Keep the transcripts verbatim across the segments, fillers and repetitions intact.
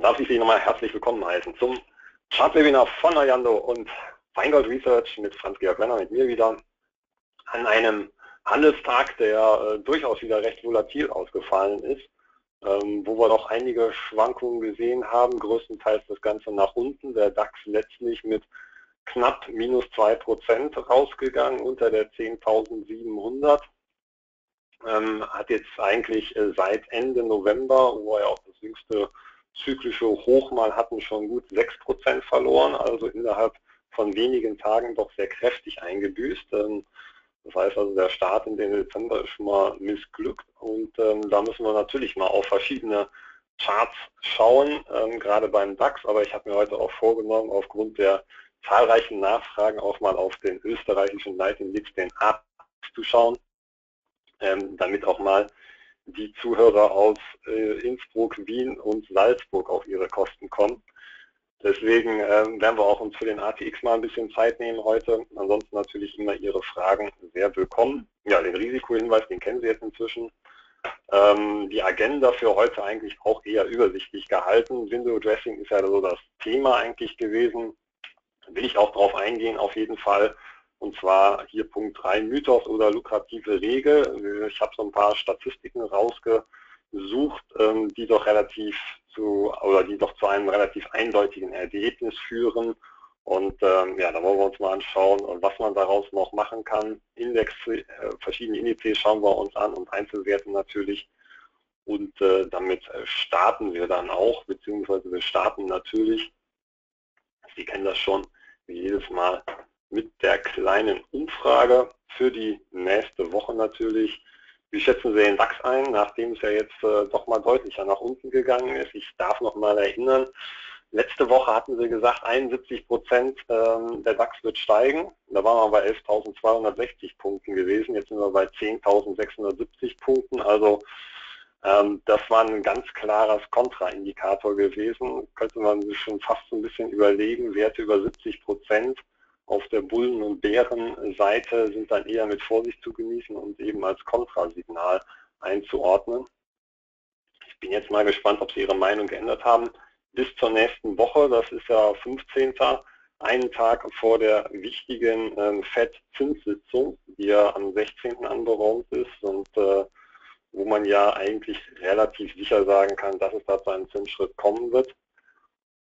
Dann darf ich Sie nochmal herzlich willkommen heißen zum Chart-Webinar von Ayando und Feingold Research mit Franz-Georg Wenner, mit mir wieder, an einem Handelstag, der äh, durchaus wieder recht volatil ausgefallen ist, ähm, wo wir doch einige Schwankungen gesehen haben, größtenteils das Ganze nach unten, der DAX letztlich mit knapp minus zwei Prozent rausgegangen unter der zehntausendsiebenhundert. Ähm, hat jetzt eigentlich äh, seit Ende November, wo wir ja auch das jüngste zyklische Hoch mal hatten, schon gut sechs Prozent verloren, also innerhalb von wenigen Tagen doch sehr kräftig eingebüßt. Ähm, das heißt also, der Start in den Dezember ist schon mal missglückt und ähm, da müssen wir natürlich mal auf verschiedene Charts schauen, ähm, gerade beim DAX, aber ich habe mir heute auch vorgenommen, aufgrund der zahlreichen Nachfragen auch mal auf den österreichischen Leitindex, den A T X, zu schauen, ähm, damit auch mal die Zuhörer aus äh, Innsbruck, Wien und Salzburg auf ihre Kosten kommen. Deswegen ähm, werden wir auch uns für den A T X mal ein bisschen Zeit nehmen heute. Ansonsten natürlich immer Ihre Fragen sehr willkommen. Ja, den Risikohinweis, den kennen Sie jetzt inzwischen. Ähm, die Agenda für heute eigentlich auch eher übersichtlich gehalten. Window Dressing ist ja so das Thema eigentlich gewesen. Will ich auch drauf eingehen auf jeden Fall. Und zwar hier Punkt drei, Mythos oder lukrative Regel. Ich habe so ein paar Statistiken rausgesucht, die doch relativ zu oder die doch zu einem relativ eindeutigen Ergebnis führen. Und ja, da wollen wir uns mal anschauen, was man daraus noch machen kann. Index, verschiedene Indizes schauen wir uns an und Einzelwerte natürlich. Und damit starten wir dann auch, beziehungsweise wir starten natürlich, Sie kennen das schon, wie jedes Mal, mit der kleinen Umfrage für die nächste Woche natürlich. Wie schätzen Sie den DAX ein, nachdem es ja jetzt äh, doch mal deutlicher nach unten gegangen ist? Ich darf noch mal erinnern, letzte Woche hatten Sie gesagt, einundsiebzig Prozent ähm, der DAX wird steigen. Da waren wir bei elftausendzweihundertsechzig Punkten gewesen, jetzt sind wir bei zehntausendsechshundertsiebzig Punkten. Also ähm, das war ein ganz klares Kontraindikator gewesen. Könnte man sich schon fast so ein bisschen überlegen, Werte über siebzig Prozent. Auf der Bullen- und Bärenseite sind dann eher mit Vorsicht zu genießen und eben als Kontrasignal einzuordnen. Ich bin jetzt mal gespannt, ob Sie Ihre Meinung geändert haben. Bis zur nächsten Woche, das ist ja fünfzehnten einen Tag vor der wichtigen ähm, Fed-Zinssitzung, die ja am sechzehnten anberaumt ist und äh, wo man ja eigentlich relativ sicher sagen kann, dass es da zu einem Zinsschritt kommen wird.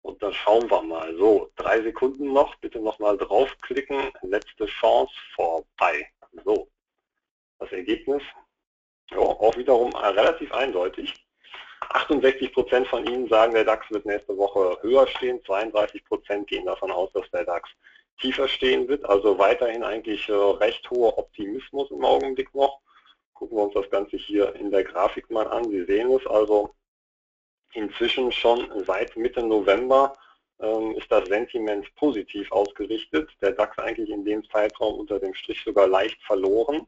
Und dann schauen wir mal. So, drei Sekunden noch. Bitte nochmal draufklicken. Letzte Chance vorbei. So, das Ergebnis. Ja, auch wiederum relativ eindeutig. achtundsechzig Prozent von Ihnen sagen, der DAX wird nächste Woche höher stehen. zweiunddreißig Prozent gehen davon aus, dass der DAX tiefer stehen wird. Also weiterhin eigentlich recht hoher Optimismus im Augenblick noch. Gucken wir uns das Ganze hier in der Grafik mal an. Sie sehen es also. Inzwischen schon seit Mitte November ähm, ist das Sentiment positiv ausgerichtet. Der DAX eigentlich in dem Zeitraum unter dem Strich sogar leicht verloren.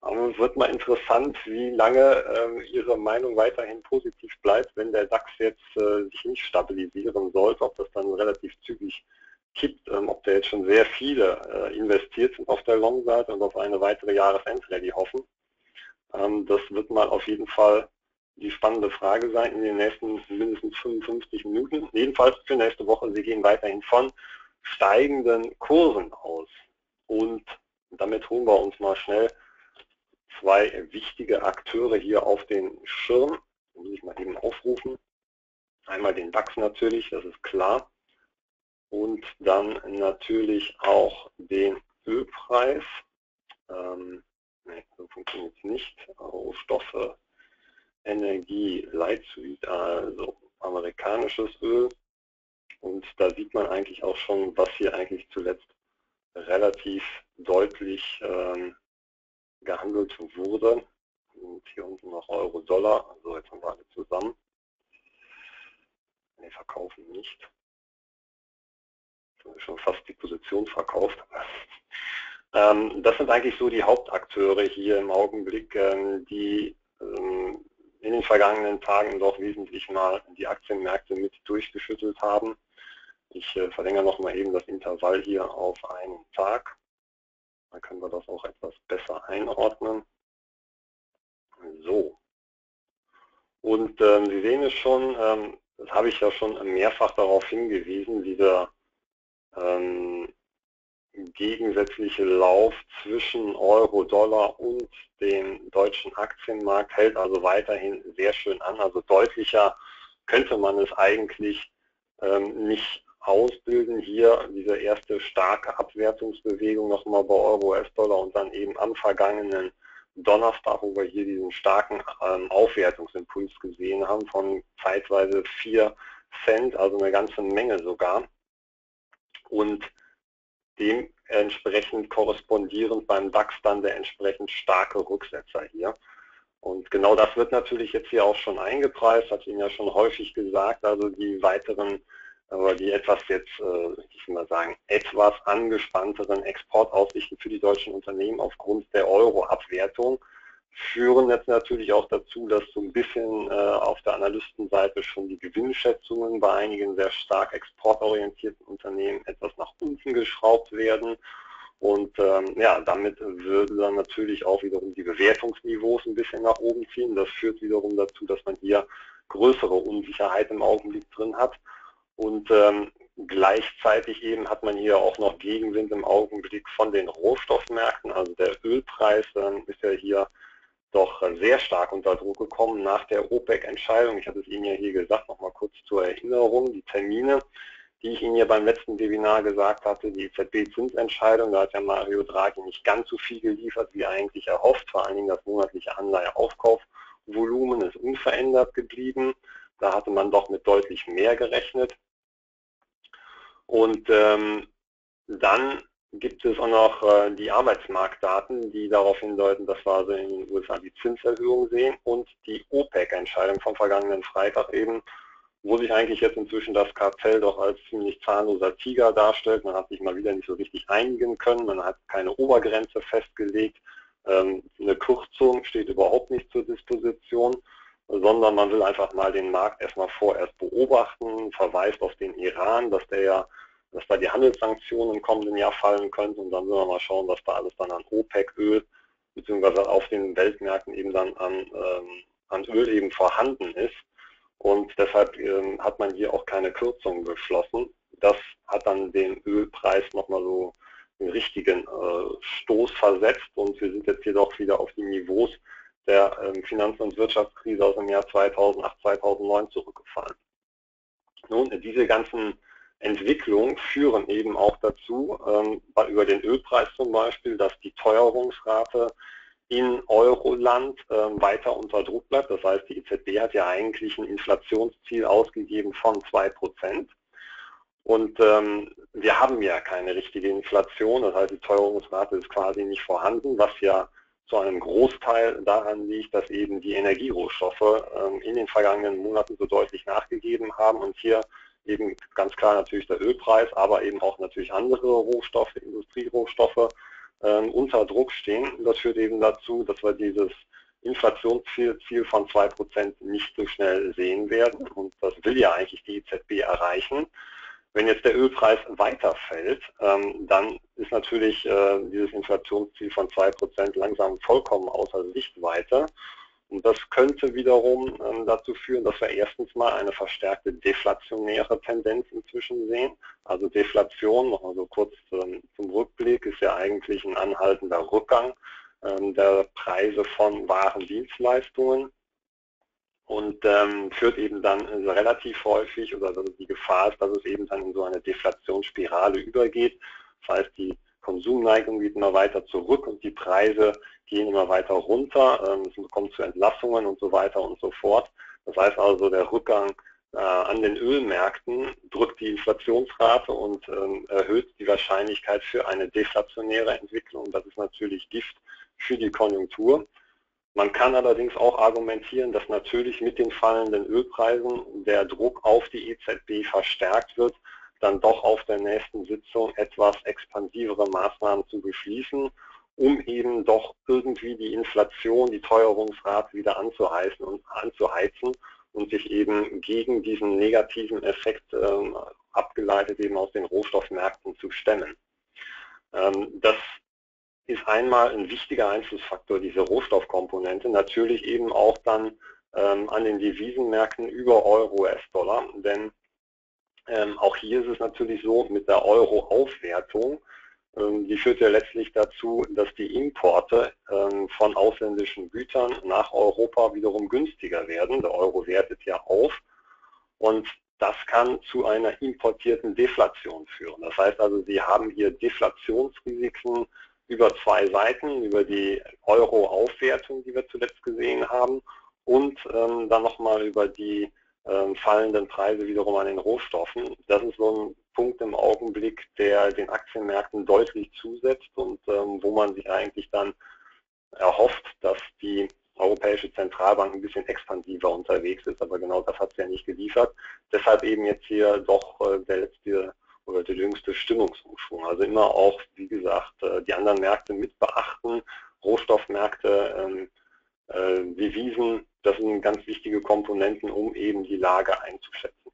Aber es wird mal interessant, wie lange ähm, Ihre Meinung weiterhin positiv bleibt, wenn der DAX jetzt äh, sich nicht stabilisieren sollte, ob das dann relativ zügig kippt, ähm, ob da jetzt schon sehr viele äh, investiert sind auf der Long-Seite und auf eine weitere Jahresendrally hoffen. Ähm, das wird mal auf jeden Fall die spannende Frage sein in den nächsten mindestens fünfundfünfzig Minuten. Jedenfalls für nächste Woche, Sie gehen weiterhin von steigenden Kursen aus. Und damit holen wir uns mal schnell zwei wichtige Akteure hier auf den Schirm. Den muss ich mal eben aufrufen. Einmal den DAX natürlich, das ist klar. Und dann natürlich auch den Ölpreis. Ähm, ne, so funktioniert es nicht. Rohstoffe. Energie, Leitzuid, also amerikanisches Öl, und da sieht man eigentlich auch schon, was hier eigentlich zuletzt relativ deutlich ähm, gehandelt wurde. Und hier unten noch Euro-Dollar, also jetzt haben wir alle zusammen. Ne, verkaufen nicht. Schon fast die Position verkauft. ähm, das sind eigentlich so die Hauptakteure hier im Augenblick, ähm, die ähm, in den vergangenen Tagen doch wesentlich mal die Aktienmärkte mit durchgeschüttelt haben. Ich äh, verlängere noch mal eben das Intervall hier auf einen Tag. Dann können wir das auch etwas besser einordnen. So. Und ähm, Sie sehen es schon, ähm, Das habe ich ja schon mehrfach darauf hingewiesen, dieser ähm, gegensätzliche Lauf zwischen Euro, Dollar und dem deutschen Aktienmarkt hält also weiterhin sehr schön an. Also deutlicher könnte man es eigentlich ähm, nicht ausbilden. Hier diese erste starke Abwertungsbewegung nochmal bei Euro, U S-Dollar und dann eben am vergangenen Donnerstag, wo wir hier diesen starken ähm, Aufwertungsimpuls gesehen haben von zeitweise vier Cent, also eine ganze Menge sogar. Und dementsprechend korrespondierend beim DAX dann der entsprechend starke Rücksetzer hier. Und genau das wird natürlich jetzt hier auch schon eingepreist, hat Ihnen ja schon häufig gesagt, also die weiteren, aber die etwas jetzt, ich will mal sagen, etwas angespannteren Exportaussichten für die deutschen Unternehmen aufgrund der Euro-Abwertung führen jetzt natürlich auch dazu, dass so ein bisschen auf der Analystenseite schon die Gewinnschätzungen bei einigen sehr stark exportorientierten Unternehmen etwas nach unten geschraubt werden. Und ähm, ja, damit würde dann natürlich auch wiederum die Bewertungsniveaus ein bisschen nach oben ziehen. Das führt wiederum dazu, dass man hier größere Unsicherheit im Augenblick drin hat. Und ähm, gleichzeitig eben hat man hier auch noch Gegenwind im Augenblick von den Rohstoffmärkten. Also der Ölpreis ähm, ist ja hier doch sehr stark unter Druck gekommen nach der OPEC-Entscheidung. Ich hatte es Ihnen ja hier gesagt, nochmal kurz zur Erinnerung, die Termine, die ich Ihnen ja beim letzten Webinar gesagt hatte, die E Z B-Zinsentscheidung, da hat ja Mario Draghi nicht ganz so viel geliefert, wie eigentlich erhofft. Vor allen Dingen das monatliche Anleiheaufkaufvolumen ist unverändert geblieben. Da hatte man doch mit deutlich mehr gerechnet. Und ähm, dann gibt es auch noch äh, die Arbeitsmarktdaten, die darauf hindeuten, dass wir also in den U S A die Zinserhöhung sehen und die OPEC-Entscheidung vom vergangenen Freitag eben, wo sich eigentlich jetzt inzwischen das Kartell doch als ziemlich zahnloser Tiger darstellt. Man hat sich mal wieder nicht so richtig einigen können, man hat keine Obergrenze festgelegt, ähm, eine Kürzung steht überhaupt nicht zur Disposition, sondern man will einfach mal den Markt erstmal vorerst beobachten, verweist auf den Iran, dass der ja, dass da die Handelssanktionen im kommenden Jahr fallen könnten, und dann will man mal schauen, was da alles dann an OPEC-Öl beziehungsweise auf den Weltmärkten eben dann an, ähm, an Öl eben vorhanden ist, und deshalb ähm, hat man hier auch keine Kürzung beschlossen. Das hat dann den Ölpreis nochmal so einen richtigen äh, Stoß versetzt, und wir sind jetzt jedoch wieder auf die Niveaus der Finanz- und Wirtschaftskrise aus dem Jahr zweitausendacht, zweitausendneun zurückgefallen. Nun, diese ganzen Entwicklungen führen eben auch dazu, ähm, über den Ölpreis zum Beispiel, dass die Teuerungsrate in Euroland ähm, weiter unter Druck bleibt. Das heißt, die E Z B hat ja eigentlich ein Inflationsziel ausgegeben von zwei Prozent. Und ähm, wir haben ja keine richtige Inflation, das heißt, die Teuerungsrate ist quasi nicht vorhanden, was ja zu einem Großteil daran liegt, dass eben die Energierohstoffe ähm, in den vergangenen Monaten so deutlich nachgegeben haben, und hier eben ganz klar natürlich der Ölpreis, aber eben auch natürlich andere Rohstoffe, Industrierohstoffe ähm, unter Druck stehen. Das führt eben dazu, dass wir dieses Inflationsziel Ziel von zwei Prozent nicht so schnell sehen werden, und das will ja eigentlich die E Z B erreichen. Wenn jetzt der Ölpreis weiterfällt, dann ist natürlich dieses Inflationsziel von zwei Prozent langsam vollkommen außer Sichtweite. Und das könnte wiederum dazu führen, dass wir erstens mal eine verstärkte deflationäre Tendenz inzwischen sehen. Also Deflation, nochmal so kurz zum Rückblick, ist ja eigentlich ein anhaltender Rückgang der Preise von Waren und Dienstleistungen. Und ähm, führt eben dann relativ häufig, oder also die Gefahr ist, dass es eben dann in so eine Deflationsspirale übergeht. Das heißt, die Konsumneigung geht immer weiter zurück und die Preise gehen immer weiter runter. Ähm, es kommt zu Entlassungen und so weiter und so fort. Das heißt also, der Rückgang äh, an den Ölmärkten drückt die Inflationsrate und ähm, erhöht die Wahrscheinlichkeit für eine deflationäre Entwicklung. Das ist natürlich Gift für die Konjunktur. Man kann allerdings auch argumentieren, dass natürlich mit den fallenden Ölpreisen der Druck auf die E Z B verstärkt wird, dann doch auf der nächsten Sitzung etwas expansivere Maßnahmen zu beschließen, um eben doch irgendwie die Inflation, die Teuerungsrate wieder anzuheizen und anzuheizen und sich eben gegen diesen negativen Effekt äh, abgeleitet eben aus den Rohstoffmärkten zu stemmen. Ähm, das ist einmal ein wichtiger Einflussfaktor, diese Rohstoffkomponente, natürlich eben auch dann ähm, an den Devisenmärkten über Euro, U S-Dollar. Denn ähm, auch hier ist es natürlich so, mit der Euro-Aufwertung, ähm, die führt ja letztlich dazu, dass die Importe ähm, von ausländischen Gütern nach Europa wiederum günstiger werden. Der Euro wertet ja auf und das kann zu einer importierten Deflation führen. Das heißt also, Sie haben hier Deflationsrisiken über zwei Seiten, über die Euro-Aufwertung, die wir zuletzt gesehen haben, und ähm, dann nochmal über die ähm, fallenden Preise wiederum an den Rohstoffen. Das ist so ein Punkt im Augenblick, der den Aktienmärkten deutlich zusetzt und ähm, wo man sich eigentlich dann erhofft, dass die Europäische Zentralbank ein bisschen expansiver unterwegs ist, aber genau das hat es ja nicht geliefert. Deshalb eben jetzt hier doch der letzte oder der jüngste Stimmungsumschwung. Also immer auch, wie gesagt, die anderen Märkte mit beachten, Rohstoffmärkte, Devisen, das sind ganz wichtige Komponenten, um eben die Lage einzuschätzen.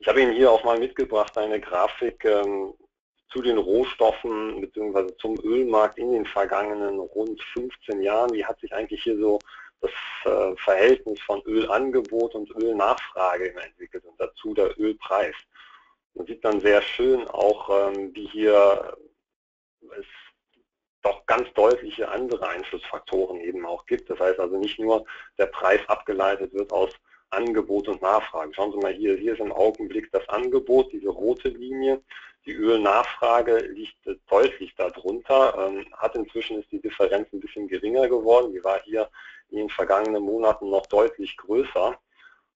Ich habe Ihnen hier auch mal mitgebracht eine Grafik zu den Rohstoffen bzw. zum Ölmarkt in den vergangenen rund fünfzehn Jahren. Wie hat sich eigentlich hier so das Verhältnis von Ölangebot und Ölnachfrage entwickelt und dazu der Ölpreis? Man sieht dann sehr schön auch, wie hier es doch ganz deutliche andere Einflussfaktoren eben auch gibt. Das heißt also nicht nur der Preis abgeleitet wird aus Angebot und Nachfrage. Schauen Sie mal hier, hier ist im Augenblick das Angebot, diese rote Linie. Die Ölnachfrage liegt deutlich darunter, ähm, hat inzwischen ist die Differenz ein bisschen geringer geworden, die war hier in den vergangenen Monaten noch deutlich größer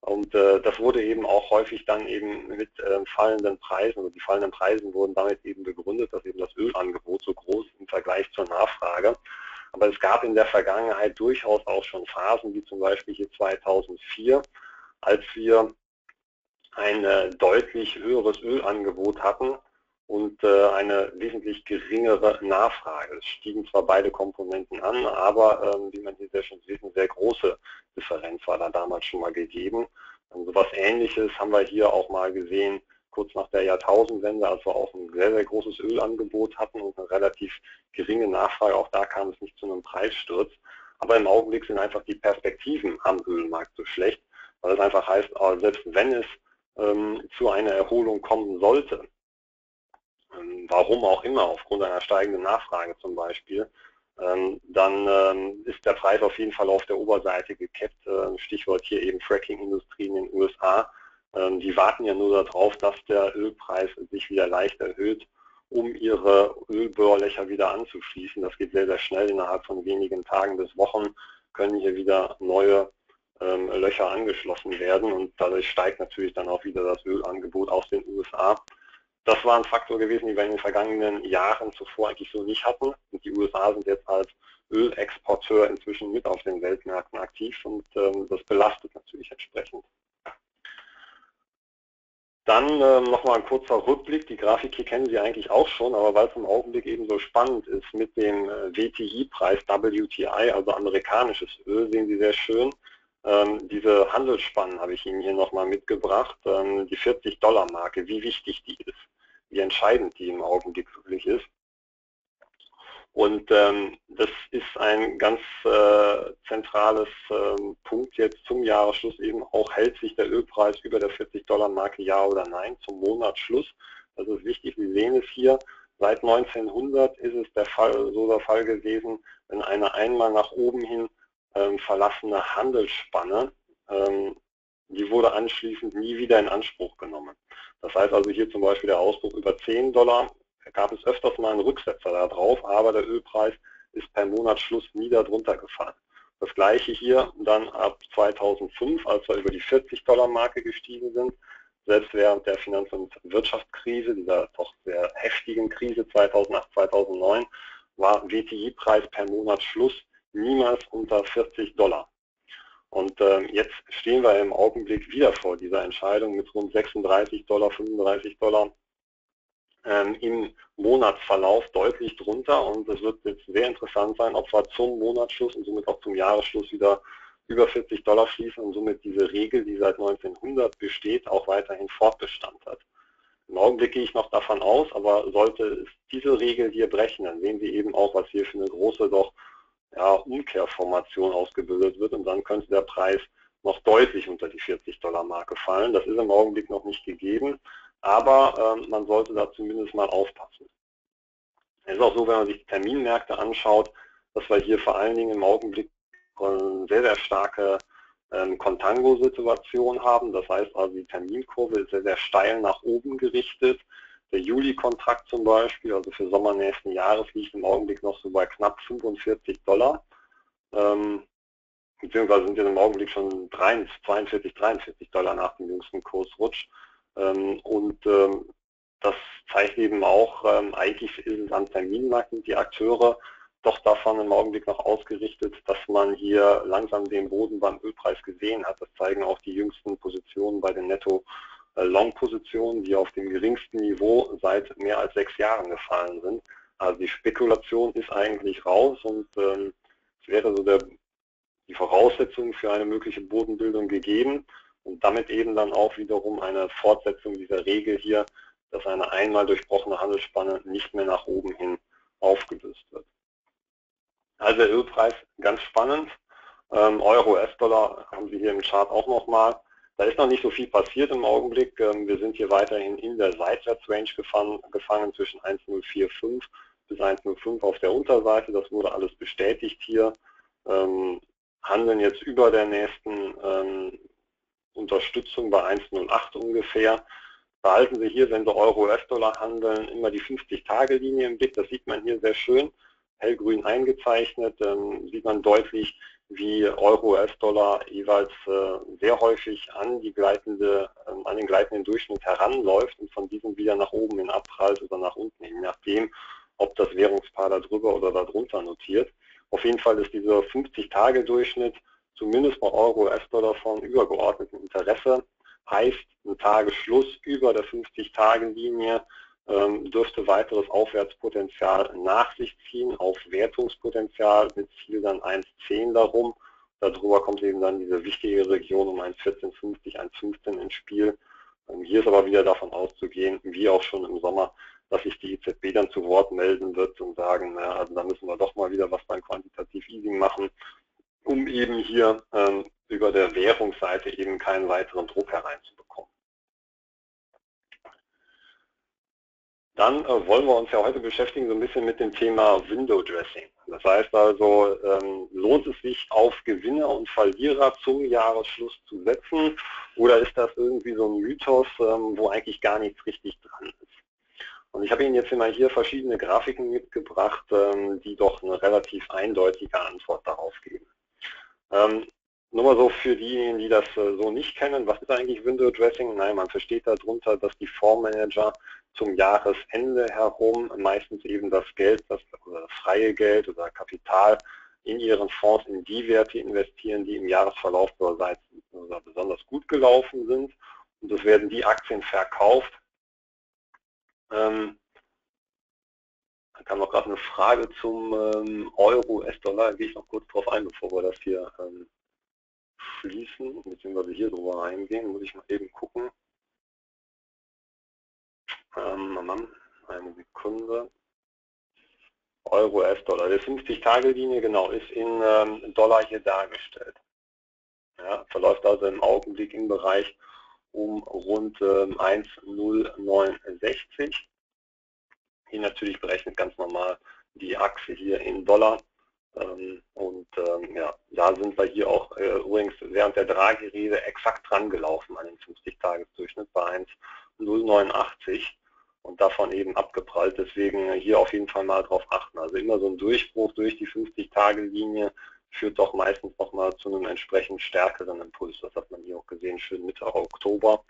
und äh, das wurde eben auch häufig dann eben mit äh, fallenden Preisen, also die fallenden Preisen wurden damit eben begründet, dass eben das Ölangebot so groß im Vergleich zur Nachfrage. Aber es gab in der Vergangenheit durchaus auch schon Phasen, wie zum Beispiel hier zweitausendvier, als wir ein äh, deutlich höheres Ölangebot hatten und eine wesentlich geringere Nachfrage. Es stiegen zwar beide Komponenten an, aber wie man hier sehr schön sieht, eine sehr große Differenz war da damals schon mal gegeben. So etwas Ähnliches haben wir hier auch mal gesehen, kurz nach der Jahrtausendwende, als wir auch ein sehr, sehr großes Ölangebot hatten und eine relativ geringe Nachfrage. Auch da kam es nicht zu einem Preissturz. Aber im Augenblick sind einfach die Perspektiven am Ölmarkt so schlecht, weil es einfach heißt, selbst wenn es zu einer Erholung kommen sollte, warum auch immer, aufgrund einer steigenden Nachfrage zum Beispiel, dann ist der Preis auf jeden Fall auf der Oberseite gekappt. Stichwort hier eben Fracking-Industrie in den U S A. Die warten ja nur darauf, dass der Ölpreis sich wieder leicht erhöht, um ihre Ölbohrlöcher wieder anzuschließen. Das geht sehr, sehr schnell. Innerhalb von wenigen Tagen bis Wochen können hier wieder neue Löcher angeschlossen werden und dadurch steigt natürlich dann auch wieder das Ölangebot aus den U S A. Das war ein Faktor gewesen, den wir in den vergangenen Jahren zuvor eigentlich so nicht hatten. Und die U S A sind jetzt als Ölexporteur inzwischen mit auf den Weltmärkten aktiv und ähm, das belastet natürlich entsprechend. Dann ähm, nochmal ein kurzer Rückblick. Die Grafik hier kennen Sie eigentlich auch schon, aber weil es im Augenblick eben so spannend ist mit dem W T I-Preis, W T I, also amerikanisches Öl, sehen Sie sehr schön. Diese Handelsspannen habe ich Ihnen hier nochmal mitgebracht, die vierzig-Dollar-Marke, wie wichtig die ist, wie entscheidend die im Augenblick wirklich ist. Und das ist ein ganz zentrales Punkt jetzt zum Jahresschluss eben auch, hält sich der Ölpreis über der vierzig-Dollar-Marke, ja oder nein, zum Monatsschluss. Das ist wichtig, Sie sehen es hier. Seit neunzehnhundert ist es der Fall, so der Fall gewesen, wenn eine einmal nach oben hin verlassene Handelsspanne, die wurde anschließend nie wieder in Anspruch genommen. Das heißt also hier zum Beispiel der Ausbruch über zehn Dollar, gab es öfters mal einen Rücksetzer da drauf, aber der Ölpreis ist per Monatsschluss nie darunter gefallen. Das gleiche hier dann ab zweitausendfünf, als wir über die vierzig-Dollar-Marke gestiegen sind, selbst während der Finanz- und Wirtschaftskrise, dieser doch sehr heftigen Krise zweitausendacht, zweitausendneun, war W T I-Preis per Monatsschluss niemals unter vierzig Dollar. Und ähm, jetzt stehen wir im Augenblick wieder vor dieser Entscheidung mit rund sechsunddreißig Dollar, fünfunddreißig Dollar ähm, im Monatsverlauf deutlich drunter. Und es wird jetzt sehr interessant sein, ob wir zum Monatsschluss und somit auch zum Jahresschluss wieder über vierzig Dollar schließen und somit diese Regel, die seit neunzehnhundert besteht, auch weiterhin Fortbestand hat. Im Augenblick gehe ich noch davon aus, aber sollte es diese Regel hier brechen, dann sehen Sie eben auch, was hier für eine große doch ja, Umkehrformation ausgebildet wird, und dann könnte der Preis noch deutlich unter die vierzig-Dollar-Marke fallen. Das ist im Augenblick noch nicht gegeben, aber äh, man sollte da zumindest mal aufpassen. Es ist auch so, wenn man sich die Terminmärkte anschaut, dass wir hier vor allen Dingen im Augenblick eine sehr, sehr starke ähm, Contango-Situation haben. Das heißt also, die Terminkurve ist sehr, sehr steil nach oben gerichtet. Der Juli-Kontrakt zum Beispiel, also für Sommer nächsten Jahres, liegt im Augenblick noch so bei knapp fünfundvierzig Dollar. Ähm, beziehungsweise sind wir im Augenblick schon zweiundvierzig, dreiundvierzig Dollar nach dem jüngsten Kursrutsch. Ähm, und ähm, das zeigt eben auch, ähm, eigentlich ist es am Terminmarkt, sind die Akteure doch davon im Augenblick noch ausgerichtet, dass man hier langsam den Boden beim Ölpreis gesehen hat. Das zeigen auch die jüngsten Positionen bei den Netto-Long-Positionen, die auf dem geringsten Niveau seit mehr als sechs Jahren gefallen sind. Also die Spekulation ist eigentlich raus, und ähm, es wäre so der, die Voraussetzung für eine mögliche Bodenbildung gegeben und damit eben dann auch wiederum eine Fortsetzung dieser Regel hier, dass eine einmal durchbrochene Handelsspanne nicht mehr nach oben hin aufgelöst wird. Also der Ölpreis, ganz spannend. Euro, U S-Dollar haben Sie hier im Chart auch nochmal. Da ist noch nicht so viel passiert im Augenblick. Wir sind hier weiterhin in der Seitwärtsrange gefangen, gefangen zwischen eins Komma null vier fünf bis eins Komma null fünf auf der Unterseite. Das wurde alles bestätigt hier. Handeln jetzt über der nächsten Unterstützung bei eins Komma null acht ungefähr. Behalten Sie hier, wenn Sie Euro-U S-Dollar handeln, immer die fünfzig-Tage-Linie im Blick. Das sieht man hier sehr schön, hellgrün eingezeichnet. Ähm, sieht man deutlich, wie Euro-U S-Dollar jeweils äh, sehr häufig an, die gleitende, ähm, an den gleitenden Durchschnitt heranläuft und von diesem wieder nach oben hin abprallt oder nach unten, je nachdem, ob das Währungspaar da drüber oder da drunter notiert. Auf jeden Fall ist dieser fünfzig-Tage-Durchschnitt zumindest bei Euro-U S-Dollar von übergeordnetem Interesse. Heißt, ein Tagesschluss über der fünfzig-Tage-Linie ähm, dürfte weiteres Aufwärtspotenzial nach sich ziehen, auf Wertungspotenzial mit Ziel dann eins Komma zehn darum. Darüber kommt eben dann diese wichtige Region um eins Komma vierzehn fünfzig, eins Komma fünfzehn ins Spiel. Ähm, hier ist aber wieder davon auszugehen, wie auch schon im Sommer, dass sich die E Z B dann zu Wort melden wird und sagen, na, also da müssen wir doch mal wieder was beim Quantitativ Easing machen, um eben hier ähm, über der Währungsseite eben keinen weiteren Druck hereinzubekommen. Dann äh, wollen wir uns ja heute beschäftigen so ein bisschen mit dem Thema Window Dressing. Das heißt also, ähm, lohnt es sich, auf Gewinner und Verlierer zum Jahresschluss zu setzen, oder ist das irgendwie so ein Mythos, ähm, wo eigentlich gar nichts richtig dran ist? Und ich habe Ihnen jetzt immer hier verschiedene Grafiken mitgebracht, ähm, die doch eine relativ eindeutige Antwort darauf geben. Ähm, Nur mal so für diejenigen, die das so nicht kennen, was ist eigentlich Window Dressing? Nein, man versteht darunter, dass die Fondsmanager zum Jahresende herum meistens eben das Geld, das, oder das freie Geld oder Kapital in ihren Fonds in die Werte investieren, die im Jahresverlauf besonders gut gelaufen sind, und es werden die Aktien verkauft. Ähm, Da kam noch gerade eine Frage zum ähm, Euro, U S-Dollar, gehe ich noch kurz drauf ein, bevor wir das hier ähm, schließen, beziehungsweise hier drüber reingehen, muss ich mal eben gucken. Ähm, eine Sekunde. Euro, U S-Dollar, die fünfzig-Tage-Linie, genau, ist in ähm, Dollar hier dargestellt. Ja, verläuft also im Augenblick im Bereich um rund ähm, eins Komma null neun sechs. Hier natürlich berechnet ganz normal die Achse hier in Dollar. Und ja, da sind wir hier auch übrigens während der Draghi-Rede exakt dran gelaufen an den fünfzig-Tages-Durchschnitt bei eins Komma null neun acht und davon eben abgeprallt. Deswegen hier auf jeden Fall mal drauf achten. Also immer so ein Durchbruch durch die fünfzig-Tage-Linie führt doch meistens nochmal zu einem entsprechend stärkeren Impuls. Das hat man hier auch gesehen, schön Mitte Oktober.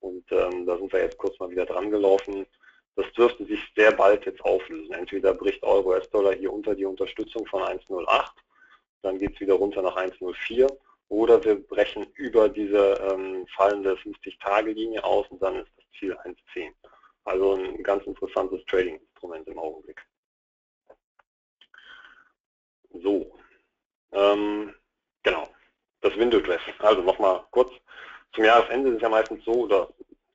Und ähm, da sind wir jetzt kurz mal wieder dran gelaufen. Das dürfte sich sehr bald jetzt auflösen. Entweder bricht Euro, U S-Dollar hier unter die Unterstützung von eins Komma null acht, dann geht es wieder runter nach eins Komma null vier, oder wir brechen über diese ähm, fallende fünfzig-Tage-Linie aus und dann ist das Ziel eins Komma zehn. Also ein ganz interessantes Trading-Instrument im Augenblick. So, ähm, genau, das Window Dressing. Also nochmal kurz, zum Jahresende ist es ja meistens so, oder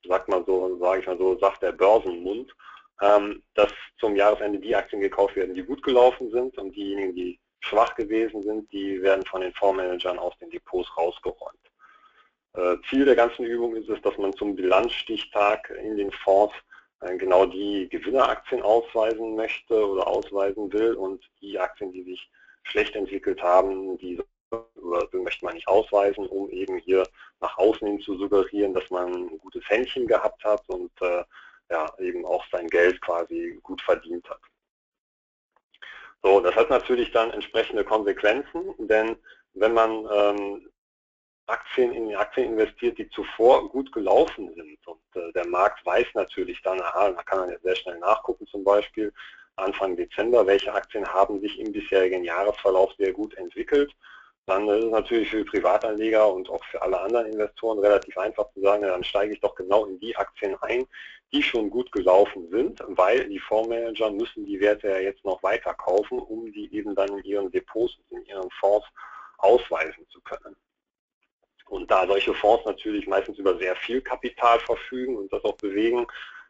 sagt man so, sage ich mal so, sagt der Börsenmund, dass zum Jahresende die Aktien gekauft werden, die gut gelaufen sind, und diejenigen, die schwach gewesen sind, die werden von den Fondsmanagern aus den Depots rausgeräumt. Ziel der ganzen Übung ist es, dass man zum Bilanzstichtag in den Fonds genau die Gewinneraktien ausweisen möchte oder ausweisen will, und die Aktien, die sich schlecht entwickelt haben, die möchte man nicht ausweisen, um eben hier nach außen hin zu suggerieren, dass man ein gutes Händchen gehabt hat und äh, ja, eben auch sein Geld quasi gut verdient hat. So, das hat natürlich dann entsprechende Konsequenzen, denn wenn man ähm, Aktien in Aktien investiert, die zuvor gut gelaufen sind, und äh, der Markt weiß natürlich dann, aha, da kann man jetzt sehr schnell nachgucken, zum Beispiel Anfang Dezember, welche Aktien haben sich im bisherigen Jahresverlauf sehr gut entwickelt, dann ist es natürlich für Privatanleger und auch für alle anderen Investoren relativ einfach zu sagen, dann steige ich doch genau in die Aktien ein, die schon gut gelaufen sind, weil die Fondsmanager müssen die Werte ja jetzt noch weiter kaufen, um die eben dann in ihren Depots, in ihren Fonds ausweisen zu können. Und da solche Fonds natürlich meistens über sehr viel Kapital verfügen und das auch bewegen,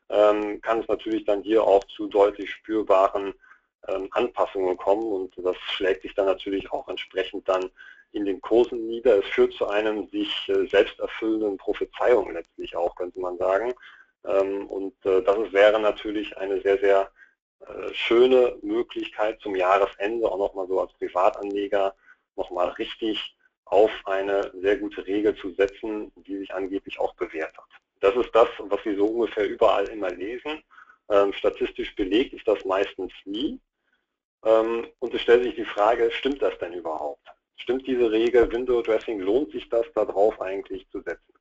kann es natürlich dann hier auch zu deutlich spürbaren Anpassungen kommen, und das schlägt sich dann natürlich auch entsprechend dann in den Kursen nieder. Es führt zu einem sich selbst erfüllenden Prophezeiung letztlich auch, könnte man sagen. Und das wäre natürlich eine sehr, sehr schöne Möglichkeit zum Jahresende, auch nochmal so als Privatanleger nochmal richtig auf eine sehr gute Regel zu setzen, die sich angeblich auch bewährt hat. Das ist das, was wir so ungefähr überall immer lesen. Statistisch belegt ist das meistens nie. Und es stellt sich die Frage, stimmt das denn überhaupt? Stimmt diese Regel Window Dressing, lohnt sich das darauf eigentlich zu setzen?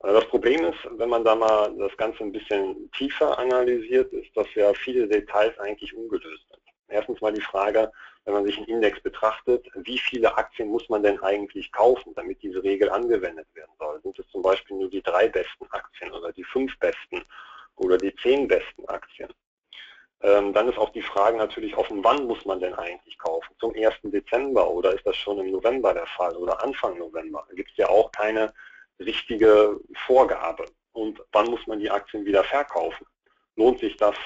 Das Problem ist, wenn man da mal das Ganze ein bisschen tiefer analysiert, ist, dass ja viele Details eigentlich ungelöst sind. Erstens mal die Frage, wenn man sich einen Index betrachtet, wie viele Aktien muss man denn eigentlich kaufen, damit diese Regel angewendet werden soll? Sind es zum Beispiel nur die drei besten Aktien oder die fünf besten oder die zehn besten Aktien? Ähm, dann ist auch die Frage natürlich offen, wann muss man denn eigentlich kaufen? Zum ersten Dezember oder ist das schon im November der Fall oder Anfang November? Da gibt es ja auch keine richtige Vorgabe. Und wann muss man die Aktien wieder verkaufen? Lohnt sich das,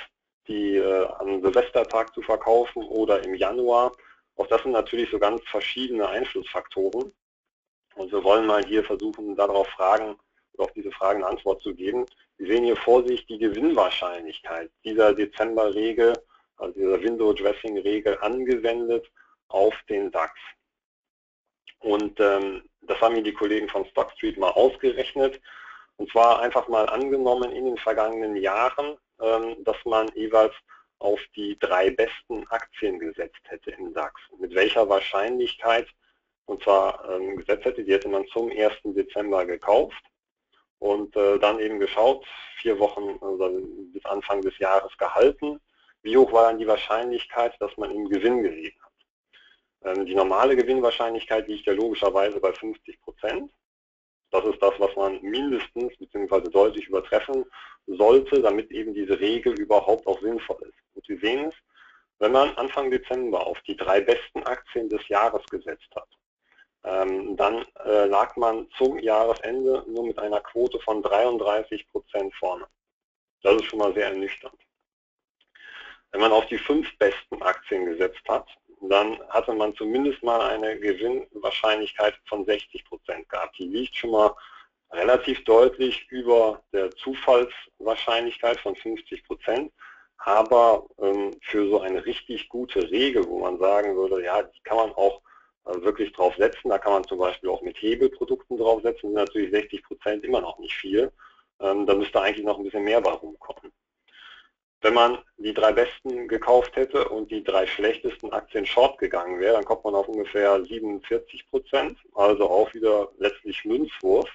die äh, am Silvestertag zu verkaufen oder im Januar? Auch das sind natürlich so ganz verschiedene Einflussfaktoren. Und wir wollen mal hier versuchen, darauf Fragen auf diese Fragen eine Antwort zu geben. Sie sehen hier vor sich die Gewinnwahrscheinlichkeit dieser Dezember-Regel, also dieser Window-Dressing-Regel angewendet auf den DAX. Und ähm, das haben hier die Kollegen von Stockstreet mal ausgerechnet. Und zwar einfach mal angenommen in den vergangenen Jahren, ähm, dass man jeweils auf die drei besten Aktien gesetzt hätte im DAX. Mit welcher Wahrscheinlichkeit, und zwar ähm, gesetzt hätte, die hätte man zum ersten Dezember gekauft. Und äh, dann eben geschaut, vier Wochen also bis Anfang des Jahres gehalten, wie hoch war dann die Wahrscheinlichkeit, dass man im Gewinn gelegen hat. Ähm, die normale Gewinnwahrscheinlichkeit liegt ja logischerweise bei fünfzig Prozent. Das ist das, was man mindestens bzw. deutlich übertreffen sollte, damit eben diese Regel überhaupt auch sinnvoll ist. Und Sie sehen es, wenn man Anfang Dezember auf die drei besten Aktien des Jahres gesetzt hat, dann lag man zum Jahresende nur mit einer Quote von dreiunddreißig Prozent vorne. Das ist schon mal sehr ernüchternd. Wenn man auf die fünf besten Aktien gesetzt hat, dann hatte man zumindest mal eine Gewinnwahrscheinlichkeit von sechzig Prozent gehabt. Die liegt schon mal relativ deutlich über der Zufallswahrscheinlichkeit von fünfzig Prozent. Aber für so eine richtig gute Regel, wo man sagen würde, ja, die kann man auch Also wirklich drauf setzen, da kann man zum Beispiel auch mit Hebelprodukten drauf setzen, sind natürlich sechzig Prozent immer noch nicht viel, ähm, da müsste eigentlich noch ein bisschen mehr bei rumkommen. Wenn man die drei besten gekauft hätte und die drei schlechtesten Aktien short gegangen wäre, dann kommt man auf ungefähr siebenundvierzig Prozent, also auch wieder letztlich Münzwurf.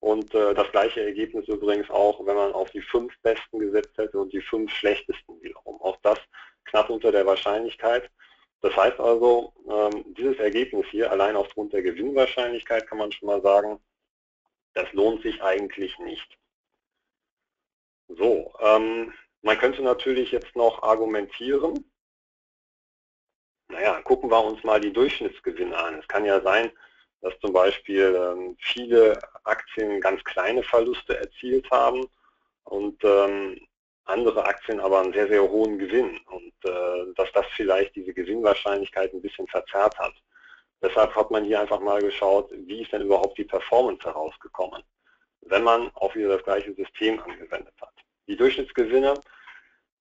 Und äh, das gleiche Ergebnis übrigens auch, wenn man auf die fünf besten gesetzt hätte und die fünf schlechtesten wiederum. Auch das knapp unter der Wahrscheinlichkeit. Das heißt also, dieses Ergebnis hier, allein aufgrund der Gewinnwahrscheinlichkeit, kann man schon mal sagen, das lohnt sich eigentlich nicht. So, man könnte natürlich jetzt noch argumentieren. Naja, gucken wir uns mal die Durchschnittsgewinne an. Es kann ja sein, dass zum Beispiel viele Aktien ganz kleine Verluste erzielt haben und andere Aktien aber einen sehr, sehr hohen Gewinn und äh, dass das vielleicht diese Gewinnwahrscheinlichkeit ein bisschen verzerrt hat. Deshalb hat man hier einfach mal geschaut, wie ist denn überhaupt die Performance herausgekommen, wenn man auch wieder das gleiche System angewendet hat. Die Durchschnittsgewinne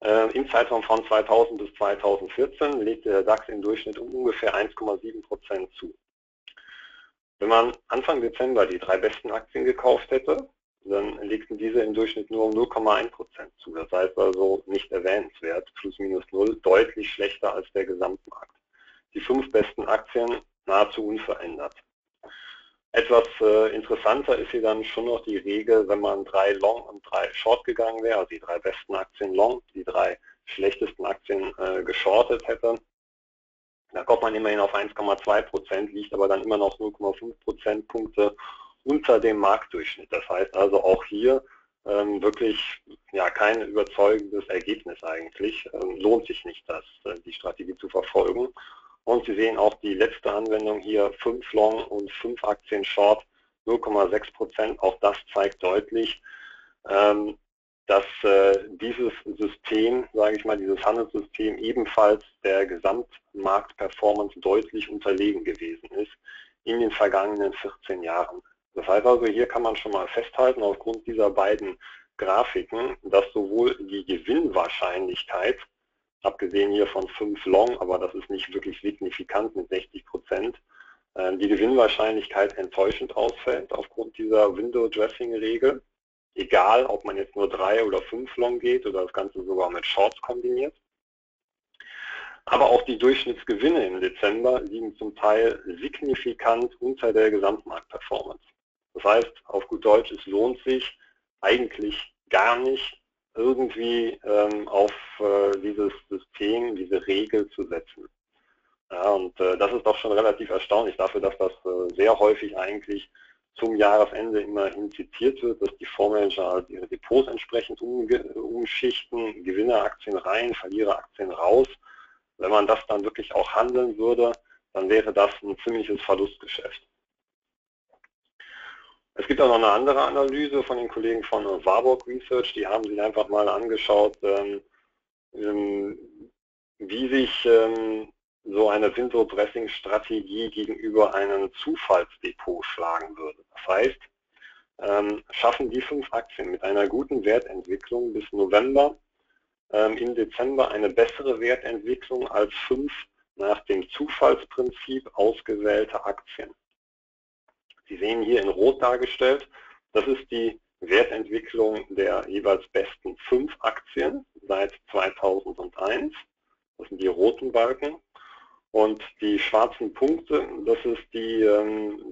äh, im Zeitraum von zweitausend bis zweitausendvierzehn legte der DAX im Durchschnitt um ungefähr eins Komma sieben Prozent zu. Wenn man Anfang Dezember die drei besten Aktien gekauft hätte, dann legten diese im Durchschnitt nur um null Komma eins Prozent zu. Das heißt also nicht erwähnenswert, plus minus null, deutlich schlechter als der Gesamtmarkt. Die fünf besten Aktien nahezu unverändert. Etwas äh, interessanter ist hier dann schon noch die Regel, wenn man drei Long und drei Short gegangen wäre, also die drei besten Aktien Long, die drei schlechtesten Aktien äh, geschortet hätte. Da kommt man immerhin auf eins Komma zwei Prozent, liegt aber dann immer noch null Komma fünf Prozentpunkte unter dem Marktdurchschnitt. Das heißt also auch hier ähm, wirklich ja, kein überzeugendes Ergebnis eigentlich. Ähm, lohnt sich nicht, das, äh, die Strategie zu verfolgen. Und Sie sehen auch die letzte Anwendung hier, fünf Long und fünf Aktien Short, null Komma sechs Prozent. Auch das zeigt deutlich, ähm, dass äh, dieses System, sage ich mal, dieses Handelssystem ebenfalls der Gesamtmarktperformance deutlich unterlegen gewesen ist in den vergangenen vierzehn Jahren. Das heißt also, hier kann man schon mal festhalten, aufgrund dieser beiden Grafiken, dass sowohl die Gewinnwahrscheinlichkeit, abgesehen hier von fünf Long, aber das ist nicht wirklich signifikant mit sechzig Prozent, die Gewinnwahrscheinlichkeit enttäuschend ausfällt aufgrund dieser Window-Dressing-Regel, egal ob man jetzt nur drei oder fünf Long geht oder das Ganze sogar mit Shorts kombiniert. Aber auch die Durchschnittsgewinne im Dezember liegen zum Teil signifikant unter der Gesamtmarktperformance. Das heißt, auf gut Deutsch, es lohnt sich eigentlich gar nicht, irgendwie ähm, auf äh, dieses System, diese Regel zu setzen. Ja, und äh, das ist doch schon relativ erstaunlich dafür, dass das äh, sehr häufig eigentlich zum Jahresende immerhin zitiert wird, dass die Fondsmanager halt ihre Depots entsprechend umschichten, Gewinneraktien rein, Verliereraktien raus. Wenn man das dann wirklich auch handeln würde, dann wäre das ein ziemliches Verlustgeschäft. Es gibt auch noch eine andere Analyse von den Kollegen von Warburg Research, die haben sich einfach mal angeschaut, wie sich so eine Window-Dressing-Strategie gegenüber einem Zufallsdepot schlagen würde. Das heißt, schaffen die fünf Aktien mit einer guten Wertentwicklung bis November im Dezember eine bessere Wertentwicklung als fünf nach dem Zufallsprinzip ausgewählte Aktien. Sie sehen hier in Rot dargestellt, das ist die Wertentwicklung der jeweils besten fünf Aktien seit zweitausendeins. Das sind die roten Balken. Und die schwarzen Punkte, das ist, die,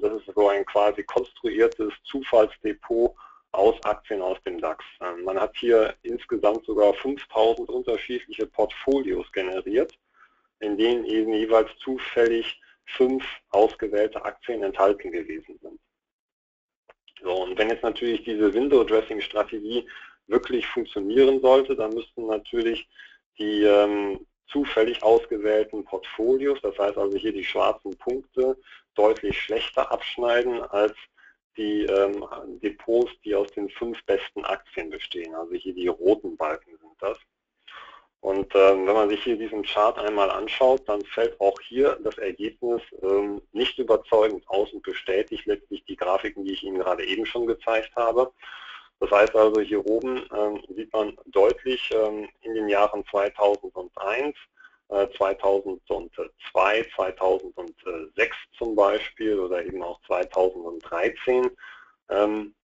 das ist so ein quasi konstruiertes Zufallsdepot aus Aktien aus dem DAX. Man hat hier insgesamt sogar fünftausend unterschiedliche Portfolios generiert, in denen eben jeweils zufällig fünf ausgewählte Aktien enthalten gewesen sind. So, und wenn jetzt natürlich diese Window-Dressing-Strategie wirklich funktionieren sollte, dann müssten natürlich die ähm, zufällig ausgewählten Portfolios, das heißt also hier die schwarzen Punkte, deutlich schlechter abschneiden als die ähm, Depots, die aus den fünf besten Aktien bestehen. Also hier die roten Balken sind das. Und ähm, wenn man sich hier diesen Chart einmal anschaut, dann fällt auch hier das Ergebnis ähm, nicht überzeugend aus und bestätigt letztlich die Grafiken, die ich Ihnen gerade eben schon gezeigt habe. Das heißt also, hier oben ähm, sieht man deutlich ähm, in den Jahren zweitausendeins, äh, zweitausendzwei, zweitausendsechs zum Beispiel oder eben auch zweitausenddreizehn, ähm,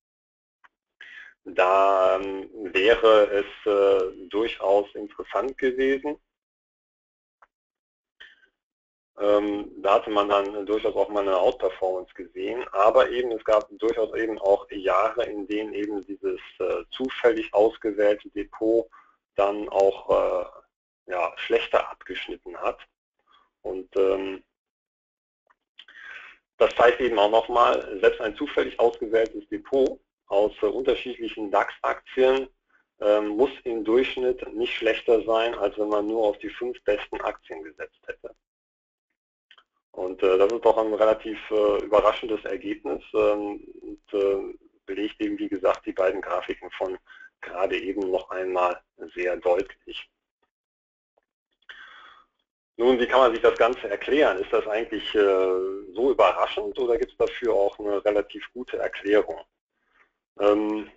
Da ähm, wäre es äh, durchaus interessant gewesen. Ähm, da hatte man dann durchaus auch mal eine Outperformance gesehen, aber eben es gab durchaus eben auch Jahre, in denen eben dieses äh, zufällig ausgewählte Depot dann auch äh, ja, schlechter abgeschnitten hat. Und ähm, das zeigt eben auch nochmal, selbst ein zufällig ausgewähltes Depot aus äh, unterschiedlichen DAX-Aktien ähm, muss im Durchschnitt nicht schlechter sein, als wenn man nur auf die fünf besten Aktien gesetzt hätte. Und äh, das ist doch ein relativ äh, überraschendes Ergebnis ähm, und äh, belegt eben, wie gesagt, die beiden Grafiken von gerade eben noch einmal sehr deutlich. Nun, wie kann man sich das Ganze erklären? Ist das eigentlich äh, so überraschend oder gibt es dafür auch eine relativ gute Erklärung? Ähm,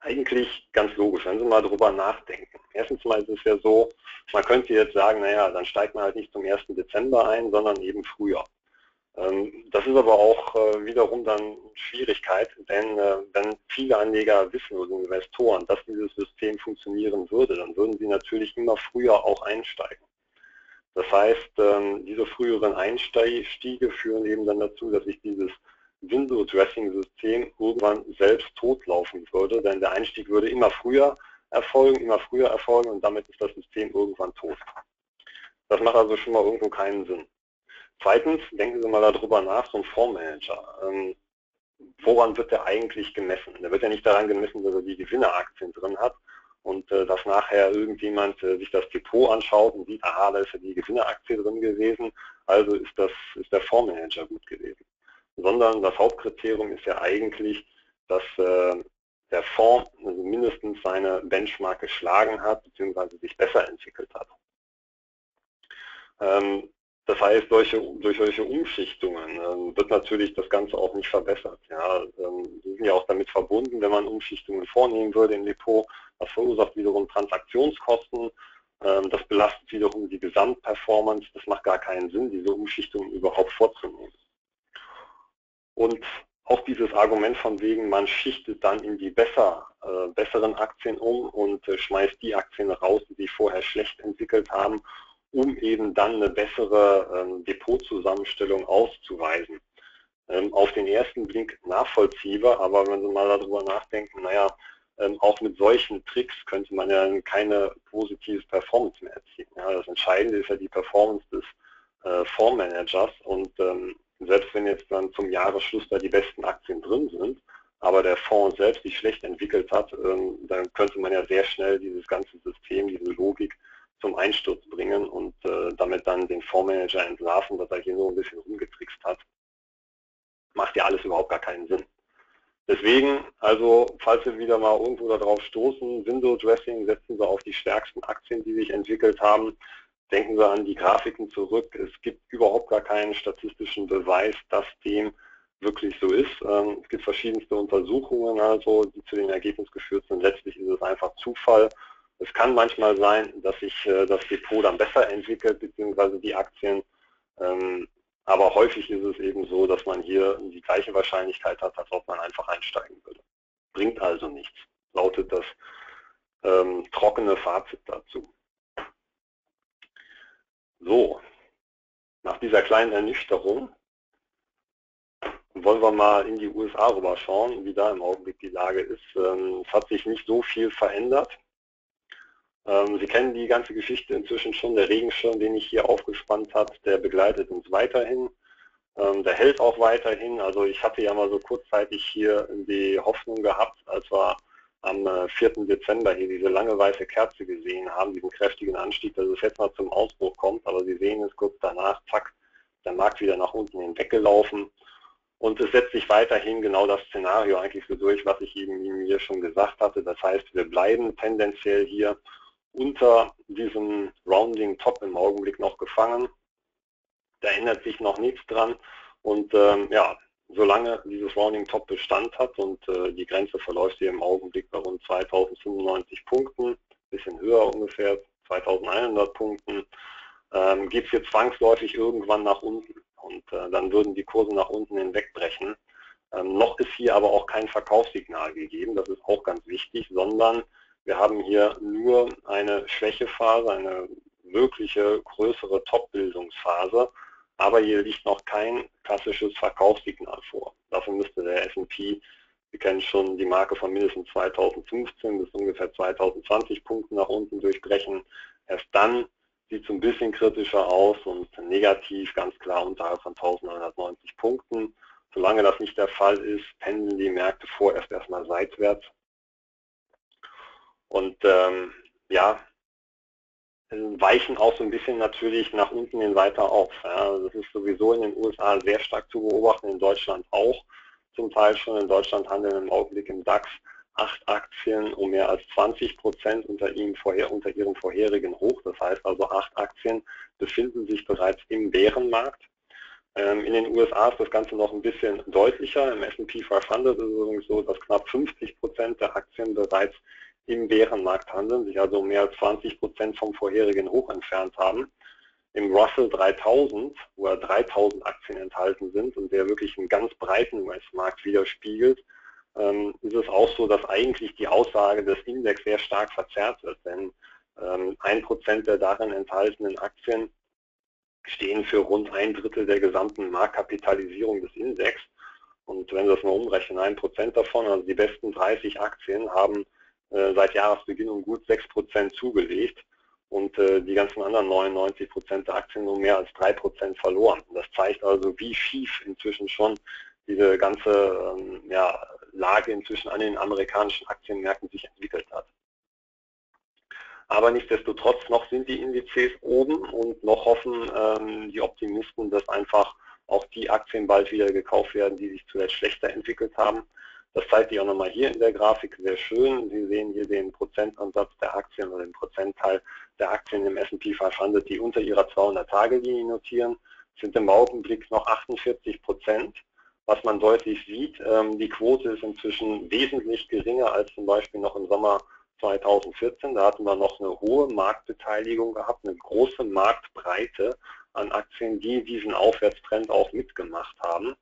eigentlich ganz logisch, wenn Sie mal darüber nachdenken. Erstens mal ist es ja so, man könnte jetzt sagen, naja, dann steigt man halt nicht zum ersten Dezember ein, sondern eben früher. Ähm, das ist aber auch äh, wiederum dann Schwierigkeit, denn äh, wenn viele Anleger wissen oder Investoren, dass dieses System funktionieren würde, dann würden sie natürlich immer früher auch einsteigen. Das heißt, diese früheren Einstiege führen eben dann dazu, dass sich dieses Window Dressing System irgendwann selbst totlaufen würde, denn der Einstieg würde immer früher erfolgen, immer früher erfolgen und damit ist das System irgendwann tot. Das macht also schon mal irgendwo keinen Sinn. Zweitens, denken Sie mal darüber nach, so ein Fondsmanager, woran wird der eigentlich gemessen? Der wird ja nicht daran gemessen, dass er die Gewinneraktien drin hat, und äh, dass nachher irgendjemand äh, sich das Depot anschaut und sieht, aha, da ist ja die Gewinneraktie drin gewesen, also ist, das, ist der Fondsmanager gut gewesen. Sondern das Hauptkriterium ist ja eigentlich, dass äh, der Fonds also mindestens seine Benchmark geschlagen hat, beziehungsweise sich besser entwickelt hat. Ähm, das heißt, solche, durch solche Umschichtungen äh, wird natürlich das Ganze auch nicht verbessert. Ja? Ähm, die sind ja auch damit verbunden, wenn man Umschichtungen vornehmen würde im Depot. Das verursacht wiederum Transaktionskosten, das belastet wiederum die Gesamtperformance, das macht gar keinen Sinn, diese Umschichtung überhaupt vorzunehmen. Und auch dieses Argument von wegen, man schichtet dann in die besser, äh, besseren Aktien um und äh, schmeißt die Aktien raus, die sich vorher schlecht entwickelt haben, um eben dann eine bessere äh, Depotzusammenstellung auszuweisen. Ähm, auf den ersten Blick nachvollziehbar, aber wenn Sie mal darüber nachdenken, naja, Ähm, auch mit solchen Tricks könnte man ja keine positive Performance mehr erzielen. Ja, das Entscheidende ist ja die Performance des äh, Fondsmanagers und ähm, selbst wenn jetzt dann zum Jahresschluss da die besten Aktien drin sind, aber der Fonds selbst sich schlecht entwickelt hat, ähm, dann könnte man ja sehr schnell dieses ganze System, diese Logik zum Einsturz bringen und äh, damit dann den Fondsmanager entlarven, dass er hier nur ein bisschen rumgetrickst hat. Macht ja alles überhaupt gar keinen Sinn. Deswegen, also falls Sie wieder mal irgendwo darauf stoßen, Window Dressing, setzen Sie auf die stärksten Aktien, die sich entwickelt haben. Denken Sie an die Grafiken zurück. Es gibt überhaupt gar keinen statistischen Beweis, dass dem wirklich so ist. Es gibt verschiedenste Untersuchungen, also, die zu dem Ergebnis geführt sind. Letztlich ist es einfach Zufall. Es kann manchmal sein, dass sich das Depot dann besser entwickelt, beziehungsweise die Aktien. Aber häufig ist es eben so, dass man hier die gleiche Wahrscheinlichkeit hat, als ob man einfach einsteigen würde. Bringt also nichts, lautet das ähm, trockene Fazit dazu. So, nach dieser kleinen Ernüchterung wollen wir mal in die U S A rüberschauen, wie da im Augenblick die Lage ist. Ähm, es hat sich nicht so viel verändert. Sie kennen die ganze Geschichte inzwischen schon, der Regenschirm, den ich hier aufgespannt habe, der begleitet uns weiterhin, der hält auch weiterhin. Also ich hatte ja mal so kurzzeitig hier die Hoffnung gehabt, als wir am vierten Dezember hier diese lange weiße Kerze gesehen haben, diesen kräftigen Anstieg, dass es jetzt mal zum Ausbruch kommt, aber Sie sehen es kurz danach, zack, der Markt wieder nach unten hinweggelaufen. Und es setzt sich weiterhin genau das Szenario eigentlich so durch, was ich eben Ihnen hier schon gesagt hatte. Das heißt, wir bleiben tendenziell hier unter diesem Rounding Top im Augenblick noch gefangen. Da ändert sich noch nichts dran und ähm, ja, solange dieses Rounding Top Bestand hat und äh, die Grenze verläuft hier im Augenblick bei rund zweitausendfünfundneunzig Punkten, ein bisschen höher ungefähr, zweitausendeinhundert Punkten, ähm, geht es hier zwangsläufig irgendwann nach unten und äh, dann würden die Kurse nach unten hinwegbrechen. Ähm, noch ist hier aber auch kein Verkaufssignal gegeben, das ist auch ganz wichtig, sondern wir haben hier nur eine Schwächephase, eine wirkliche größere Top-Bildungsphase, aber hier liegt noch kein klassisches Verkaufssignal vor. Dafür müsste der S und P, wir kennen schon die Marke von mindestens zweitausendfünfzehn bis ungefähr zweitausendzwanzig Punkten nach unten durchbrechen. Erst dann sieht es ein bisschen kritischer aus und negativ ganz klar unterhalb von eintausendneunhundertneunzig Punkten. Solange das nicht der Fall ist, pendeln die Märkte vorerst erstmal seitwärts. Und ähm, ja, weichen auch so ein bisschen natürlich nach unten hin weiter auf. Ja. Das ist sowieso in den U S A sehr stark zu beobachten, in Deutschland auch zum Teil schon. In Deutschland handeln im Augenblick im DAX acht Aktien um mehr als zwanzig Prozent unter, ihnen vorher, unter ihrem vorherigen Hoch. Das heißt also, acht Aktien befinden sich bereits im Bärenmarkt. In den U S A ist das Ganze noch ein bisschen deutlicher. Im S und P fünfhundert ist es übrigens so, dass knapp fünfzig Prozent der Aktien bereits im Bärenmarkt handeln, sich also mehr als zwanzig Prozent vom vorherigen Hoch entfernt haben. Im Russell dreitausend, wo ja dreitausend Aktien enthalten sind und der wirklich einen ganz breiten U S-Markt widerspiegelt, ist es auch so, dass eigentlich die Aussage des Index sehr stark verzerrt wird, denn ein Prozent der darin enthaltenen Aktien stehen für rund ein Drittel der gesamten Marktkapitalisierung des Index. Und wenn wir das mal umrechnen, ein Prozent davon, also die besten dreißig Aktien, haben äh, seit Jahresbeginn um gut sechs Prozent zugelegt und äh, die ganzen anderen neunundneunzig Prozent der Aktien um mehr als drei Prozent verloren. Das zeigt also, wie schief inzwischen schon diese ganze ähm, ja, Lage inzwischen an den amerikanischen Aktienmärkten sich entwickelt hat. Aber nichtsdestotrotz, noch sind die Indizes oben und noch hoffen ähm, die Optimisten, dass einfach auch die Aktien bald wieder gekauft werden, die sich zuletzt schlechter entwickelt haben. Das zeigt sich auch nochmal hier in der Grafik sehr schön. Sie sehen hier den Prozentansatz der Aktien oder den Prozentteil der Aktien im S und P fünfhundert, die unter ihrer zweihundert-Tage-Linie notieren, sind im Augenblick noch achtundvierzig Prozent. Was man deutlich sieht, ähm, die Quote ist inzwischen wesentlich geringer als zum Beispiel noch im Sommer zweitausendvierzehn, da hatten wir noch eine hohe Marktbeteiligung gehabt, eine große Marktbreite an Aktien, die diesen Aufwärtstrend auch mitgemacht haben.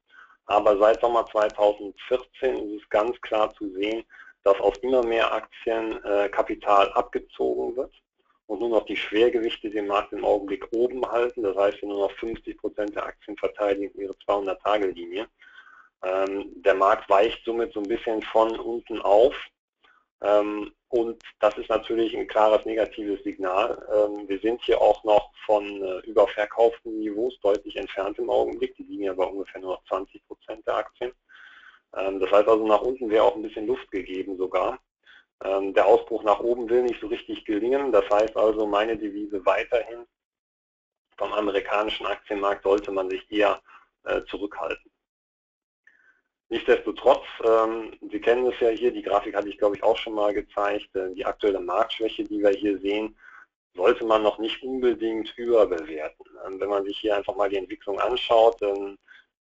Aber seit Sommer zweitausendvierzehn ist es ganz klar zu sehen, dass aus immer mehr Aktien äh, Kapital abgezogen wird und nur noch die Schwergewichte den Markt im Augenblick oben halten. Das heißt, nur noch fünfzig Prozent der Aktien verteidigen ihre zweihundert-Tage-Linie. Ähm, der Markt weicht somit so ein bisschen von unten auf. Ähm, Und das ist natürlich ein klares negatives Signal. Wir sind hier auch noch von überverkauften Niveaus deutlich entfernt im Augenblick. Die liegen ja bei ungefähr nur noch zwanzig Prozent der Aktien. Das heißt also, nach unten wäre auch ein bisschen Luft gegeben sogar. Der Ausbruch nach oben will nicht so richtig gelingen. Das heißt also, meine Devise weiterhin, vom amerikanischen Aktienmarkt sollte man sich eher zurückhalten. Nichtsdestotrotz, ähm, Sie kennen es ja hier, die Grafik hatte ich glaube ich auch schon mal gezeigt, äh, die aktuelle Marktschwäche, die wir hier sehen, sollte man noch nicht unbedingt überbewerten. Ähm, wenn man sich hier einfach mal die Entwicklung anschaut, ähm,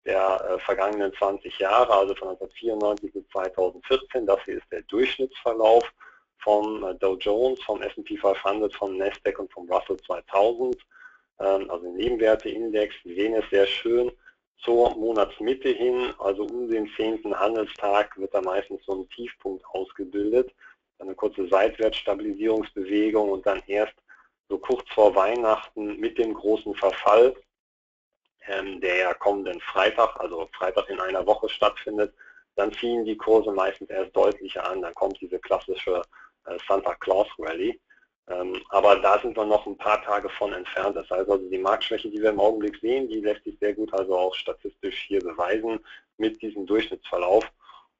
der äh, vergangenen zwanzig Jahre, also von neunzehnhundertvierundneunzig bis zweitausendvierzehn, das hier ist der Durchschnittsverlauf vom äh, Dow Jones, vom S und P fünfhundert, vom Nasdaq und vom Russell zweitausend, ähm, also den Nebenwerteindex, Sie sehen es sehr schön. Zur Monatsmitte hin, also um den zehnten Handelstag, wird da meistens so ein Tiefpunkt ausgebildet, eine kurze Seitwärtsstabilisierungsbewegung und dann erst so kurz vor Weihnachten mit dem großen Verfall, ähm, der ja kommenden Freitag, also Freitag in einer Woche stattfindet, dann ziehen die Kurse meistens erst deutlicher an, dann kommt diese klassische äh, Santa Claus Rally. Aber da sind wir noch ein paar Tage von entfernt. Das heißt also, die Marktschwäche, die wir im Augenblick sehen, die lässt sich sehr gut also auch statistisch hier beweisen mit diesem Durchschnittsverlauf.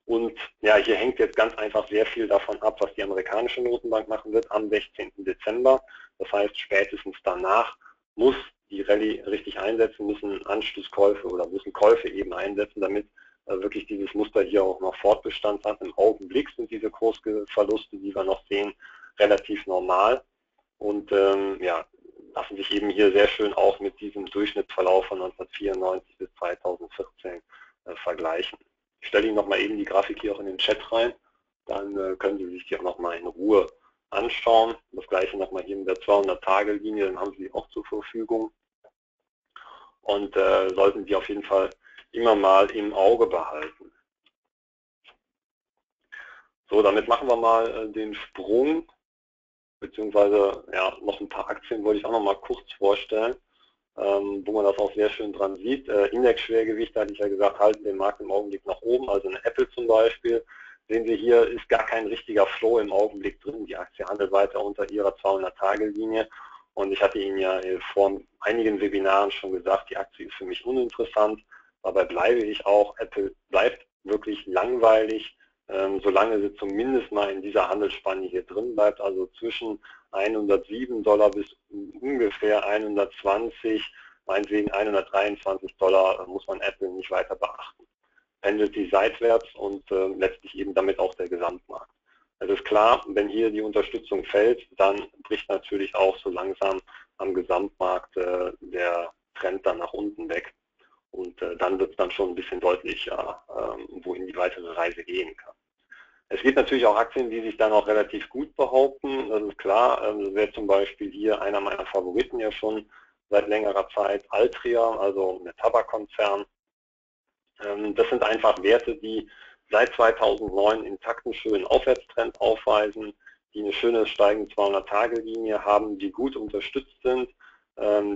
Und ja, hier hängt jetzt ganz einfach sehr viel davon ab, was die amerikanische Notenbank machen wird am sechzehnten Dezember. Das heißt, spätestens danach muss die Rallye richtig einsetzen, müssen Anschlusskäufe oder müssen Käufe eben einsetzen, damit wirklich dieses Muster hier auch noch Fortbestand hat. Im Augenblick sind diese Kursverluste, die wir noch sehen, relativ normal und ähm, ja, lassen sich eben hier sehr schön auch mit diesem Durchschnittsverlauf von neunzehnhundertvierundneunzig bis zweitausendvierzehn äh, vergleichen. Ich stelle Ihnen nochmal eben die Grafik hier auch in den Chat rein, dann äh, können Sie sich die auch nochmal in Ruhe anschauen. Das gleiche nochmal hier mit der zweihundert-Tage-Linie, dann haben Sie die auch zur Verfügung und äh, sollten Sie auf jeden Fall immer mal im Auge behalten. So, damit machen wir mal äh, den Sprung. Beziehungsweise ja, noch ein paar Aktien wollte ich auch noch mal kurz vorstellen, ähm, wo man das auch sehr schön dran sieht. Äh, Indexschwergewichte, hatte ich ja gesagt, halten den Markt im Augenblick nach oben, also eine Apple zum Beispiel. Sehen Sie hier, ist gar kein richtiger Flow im Augenblick drin. Die Aktie handelt weiter unter ihrer zweihundert-Tage-Linie und ich hatte Ihnen ja vor einigen Webinaren schon gesagt, die Aktie ist für mich uninteressant, dabei bleibe ich auch. Apple bleibt wirklich langweilig, solange sie zumindest mal in dieser Handelsspanne hier drin bleibt, also zwischen hundertsieben Dollar bis ungefähr hundertzwanzig, meinetwegen hundertdreiundzwanzig Dollar, muss man Apple nicht weiter beachten. Pendelt sie seitwärts und letztlich eben damit auch der Gesamtmarkt. klar, wenn hier die Unterstützung fällt, dann bricht natürlich auch so langsam am Gesamtmarkt äh, der Trend dann nach unten weg. Und äh, dann wird es dann schon ein bisschen deutlicher, äh, wohin die weitere Reise gehen kann. Es gibt natürlich auch Aktien, die sich dann auch relativ gut behaupten, das ist klar. Das wäre zum Beispiel hier einer meiner Favoriten ja schon seit längerer Zeit, Altria, also der Tabakkonzern. Das sind einfach Werte, die seit zweitausendneun intakten schönen Aufwärtstrend aufweisen, die eine schöne steigende zweihundert-Tage-Linie haben, die gut unterstützt sind,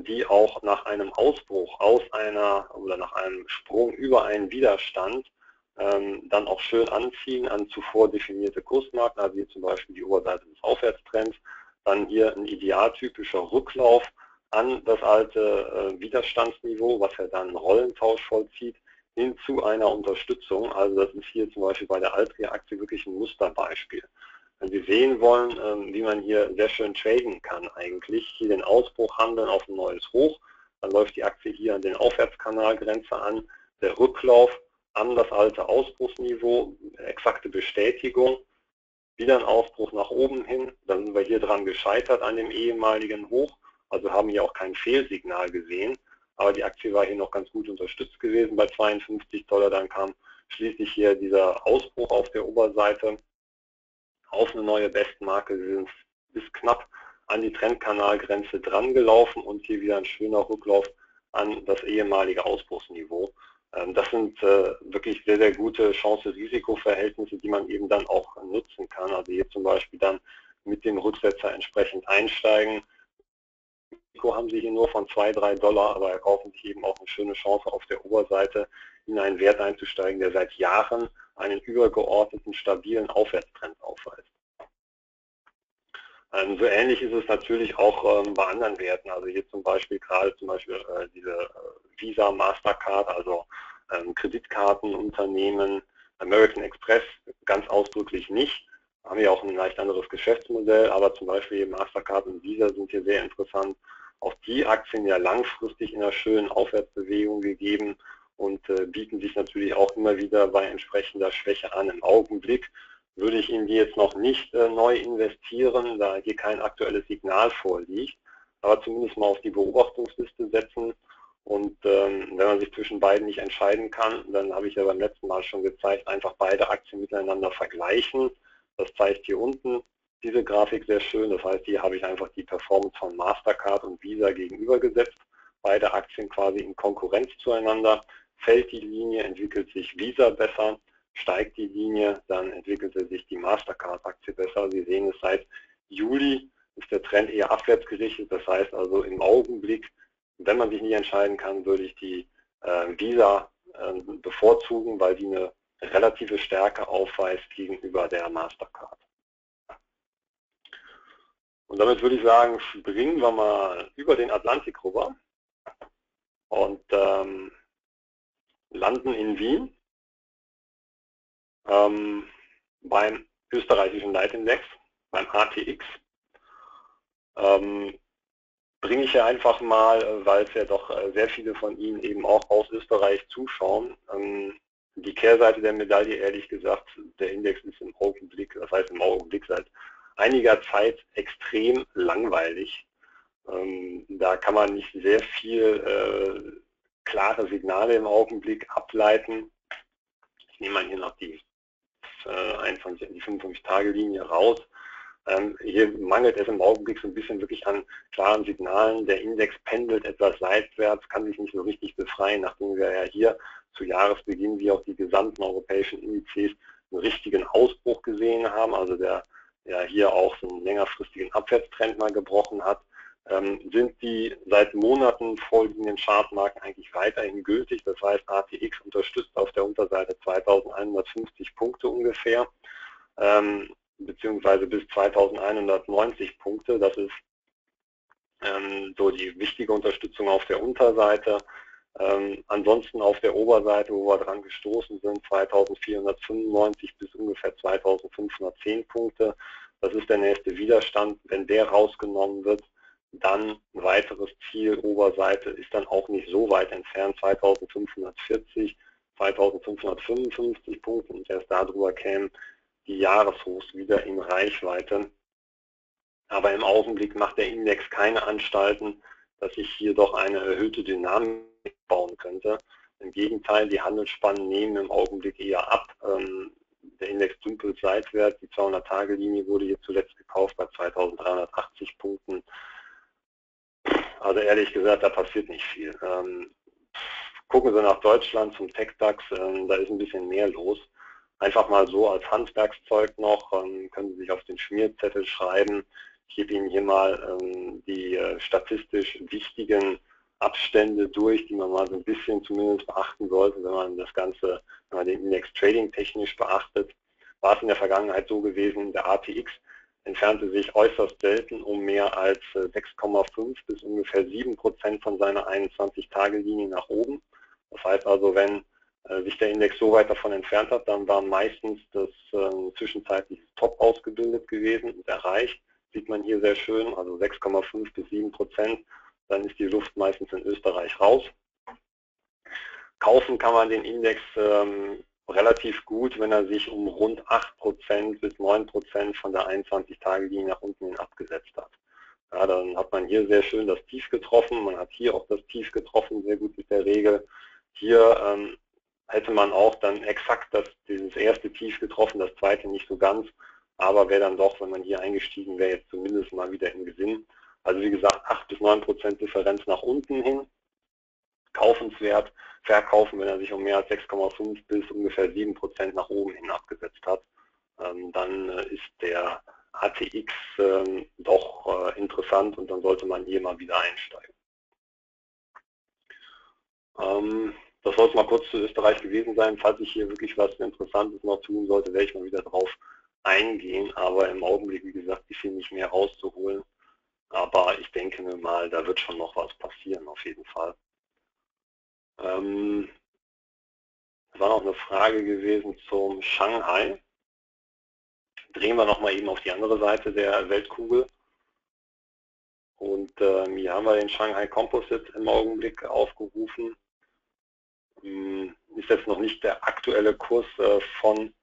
die auch nach einem Ausbruch aus einer oder nach einem Sprung über einen Widerstand dann auch schön anziehen an zuvor definierte Kursmarken, also hier zum Beispiel die Oberseite des Aufwärtstrends, dann hier ein idealtypischer Rücklauf an das alte äh, Widerstandsniveau, was ja dann einen Rollentausch vollzieht, hin zu einer Unterstützung. Also das ist hier zum Beispiel bei der Altria-Aktie wirklich ein Musterbeispiel. Wenn Sie sehen wollen, ähm, wie man hier sehr schön traden kann eigentlich, hier den Ausbruch handeln auf ein neues Hoch, dann läuft die Aktie hier an den Aufwärtskanalgrenze an, der Rücklauf an das alte Ausbruchsniveau, exakte Bestätigung, wieder ein Ausbruch nach oben hin, dann sind wir hier dran gescheitert an dem ehemaligen Hoch, also haben hier auch kein Fehlsignal gesehen, aber die Aktie war hier noch ganz gut unterstützt gewesen bei zweiundfünfzig Dollar, dann kam schließlich hier dieser Ausbruch auf der Oberseite auf eine neue Bestmarke, sie sind bis knapp an die Trendkanalgrenze dran gelaufen und hier wieder ein schöner Rücklauf an das ehemalige Ausbruchsniveau. Das sind äh, wirklich sehr, sehr gute Chance-Risiko-Verhältnisse, die man eben dann auch nutzen kann. Also hier zum Beispiel dann mit dem Rücksetzer entsprechend einsteigen. Risiko haben Sie hier nur von zwei, drei Dollar, aber erkaufen sich eben auch eine schöne Chance auf der Oberseite, in einen Wert einzusteigen, der seit Jahren einen übergeordneten, stabilen Aufwärtstrend aufweist. Ähm, so ähnlich ist es natürlich auch ähm, bei anderen Werten, also hier zum Beispiel gerade zum Beispiel äh, diese äh, Visa, Mastercard, also ähm, Kreditkartenunternehmen, American Express ganz ausdrücklich nicht, haben ja auch ein leicht anderes Geschäftsmodell, aber zum Beispiel Mastercard und Visa sind hier sehr interessant, auch die Aktien ja langfristig in einer schönen Aufwärtsbewegung gegeben und äh, bieten sich natürlich auch immer wieder bei entsprechender Schwäche an. Im Augenblick würde ich in die jetzt noch nicht äh, neu investieren, da hier kein aktuelles Signal vorliegt, aber zumindest mal auf die Beobachtungsliste setzen und ähm, wenn man sich zwischen beiden nicht entscheiden kann, dann habe ich ja beim letzten Mal schon gezeigt, einfach beide Aktien miteinander vergleichen. Das zeigt hier unten diese Grafik sehr schön, das heißt, hier habe ich einfach die Performance von Mastercard und Visa gegenübergesetzt, beide Aktien quasi in Konkurrenz zueinander, fällt die Linie, entwickelt sich Visa besser, steigt die Linie, dann entwickelte sich die Mastercard-Aktie besser. Sie sehen es, seit Juli ist der Trend eher abwärts gerichtet. Das heißt also im Augenblick, wenn man sich nicht entscheiden kann, würde ich die äh, Visa äh, bevorzugen, weil die eine relative Stärke aufweist gegenüber der Mastercard. Und damit würde ich sagen, springen wir mal über den Atlantik rüber und ähm, landen in Wien. Ähm, beim österreichischen Leitindex, beim A T X, ähm, bringe ich ja einfach mal, weil es ja doch sehr viele von Ihnen eben auch aus Österreich zuschauen, ähm, die Kehrseite der Medaille, ehrlich gesagt, der Index ist im Augenblick, das heißt im Augenblick seit einiger Zeit extrem langweilig. Ähm, da kann man nicht sehr viel äh, klare Signale im Augenblick ableiten. Ich nehme mal hier noch die die fünfundfünfzig-Tage-Linie raus. Ähm, hier mangelt es im Augenblick so ein bisschen wirklich an klaren Signalen. Der Index pendelt etwas seitwärts, kann sich nicht so richtig befreien, nachdem wir ja hier zu Jahresbeginn wie auch die gesamten europäischen Indizes einen richtigen Ausbruch gesehen haben, also der ja hier auch so einen längerfristigen Abwärtstrend mal gebrochen hat, ähm, sind die seit Monaten folgenden Chartmarken eigentlich weiterhin gültig. Das heißt, A T X unterstützt auf der Unterseite zweitausendeinhundertfünfzig Punkte ungefähr, ähm, beziehungsweise bis zweitausendeinhundertneunzig Punkte. Das ist ähm, so die wichtige Unterstützung auf der Unterseite. Ähm, ansonsten auf der Oberseite, wo wir dran gestoßen sind, zweitausendvierhundertfünfundneunzig bis ungefähr zweitausendfünfhundertzehn Punkte. Das ist der nächste Widerstand. Wenn der rausgenommen wird, dann ein weiteres Ziel, Oberseite, ist dann auch nicht so weit entfernt, zweitausendfünfhundertvierzig, zweitausendfünfhundertfünfundfünfzig Punkte und erst darüber kämen die Jahreshochs wieder in Reichweite. Aber im Augenblick macht der Index keine Anstalten, dass sich hier doch eine erhöhte Dynamik bauen könnte. Im Gegenteil, die Handelsspannen nehmen im Augenblick eher ab. Der Index dümpelt seitwärts. Die zweihundert-Tage-Linie wurde hier zuletzt gekauft bei zweitausenddreihundertachtzig Punkten. Also ehrlich gesagt, da passiert nicht viel. Gucken Sie nach Deutschland zum TechDAX, da ist ein bisschen mehr los. Einfach mal so als Handwerkszeug noch, können Sie sich auf den Schmierzettel schreiben. Ich gebe Ihnen hier mal die statistisch wichtigen Abstände durch, die man mal so ein bisschen zumindest beachten sollte, wenn man das Ganze, wenn man den Index Trading technisch beachtet. War es in der Vergangenheit so gewesen, der A T X entfernte sich äußerst selten um mehr als sechs Komma fünf bis ungefähr sieben Prozent von seiner einundzwanzig-Tage-Linie nach oben. Das heißt also, wenn sich der Index so weit davon entfernt hat, dann war meistens das äh, zwischenzeitliche Top ausgebildet gewesen und erreicht. Sieht man hier sehr schön, also sechs Komma fünf bis sieben Prozent. Dann ist die Luft meistens in Österreich raus. Kaufen kann man den Index ähm, relativ gut, wenn er sich um rund acht Prozent bis neun Prozent von der einundzwanzig-Tage-Linie nach unten hin abgesetzt hat. Ja, dann hat man hier sehr schön das Tief getroffen. Man hat hier auch das Tief getroffen, sehr gut mit der Regel. Hier ähm, hätte man auch dann exakt das, dieses erste Tief getroffen, das zweite nicht so ganz, aber wäre dann doch, wenn man hier eingestiegen wäre, jetzt zumindest mal wieder im Gewinn. Also wie gesagt, acht bis neun Prozent Differenz nach unten hin, kaufenswert, verkaufen, wenn er sich um mehr als sechs Komma fünf bis ungefähr sieben Prozent nach oben hin abgesetzt hat, dann ist der A T X doch interessant und dann sollte man hier mal wieder einsteigen. Das soll es mal kurz zu Österreich gewesen sein. Falls ich hier wirklich was Interessantes noch tun sollte, werde ich mal wieder drauf eingehen. Aber im Augenblick, wie gesagt, ist hier nicht mehr rauszuholen. Aber ich denke mir mal, da wird schon noch was passieren, auf jeden Fall. Ähm, es war noch eine Frage gewesen zum Shanghai. Drehen wir nochmal eben auf die andere Seite der Weltkugel. Und ähm, hier haben wir den Shanghai Composite im Augenblick aufgerufen. Ist jetzt noch nicht der aktuelle Kurs von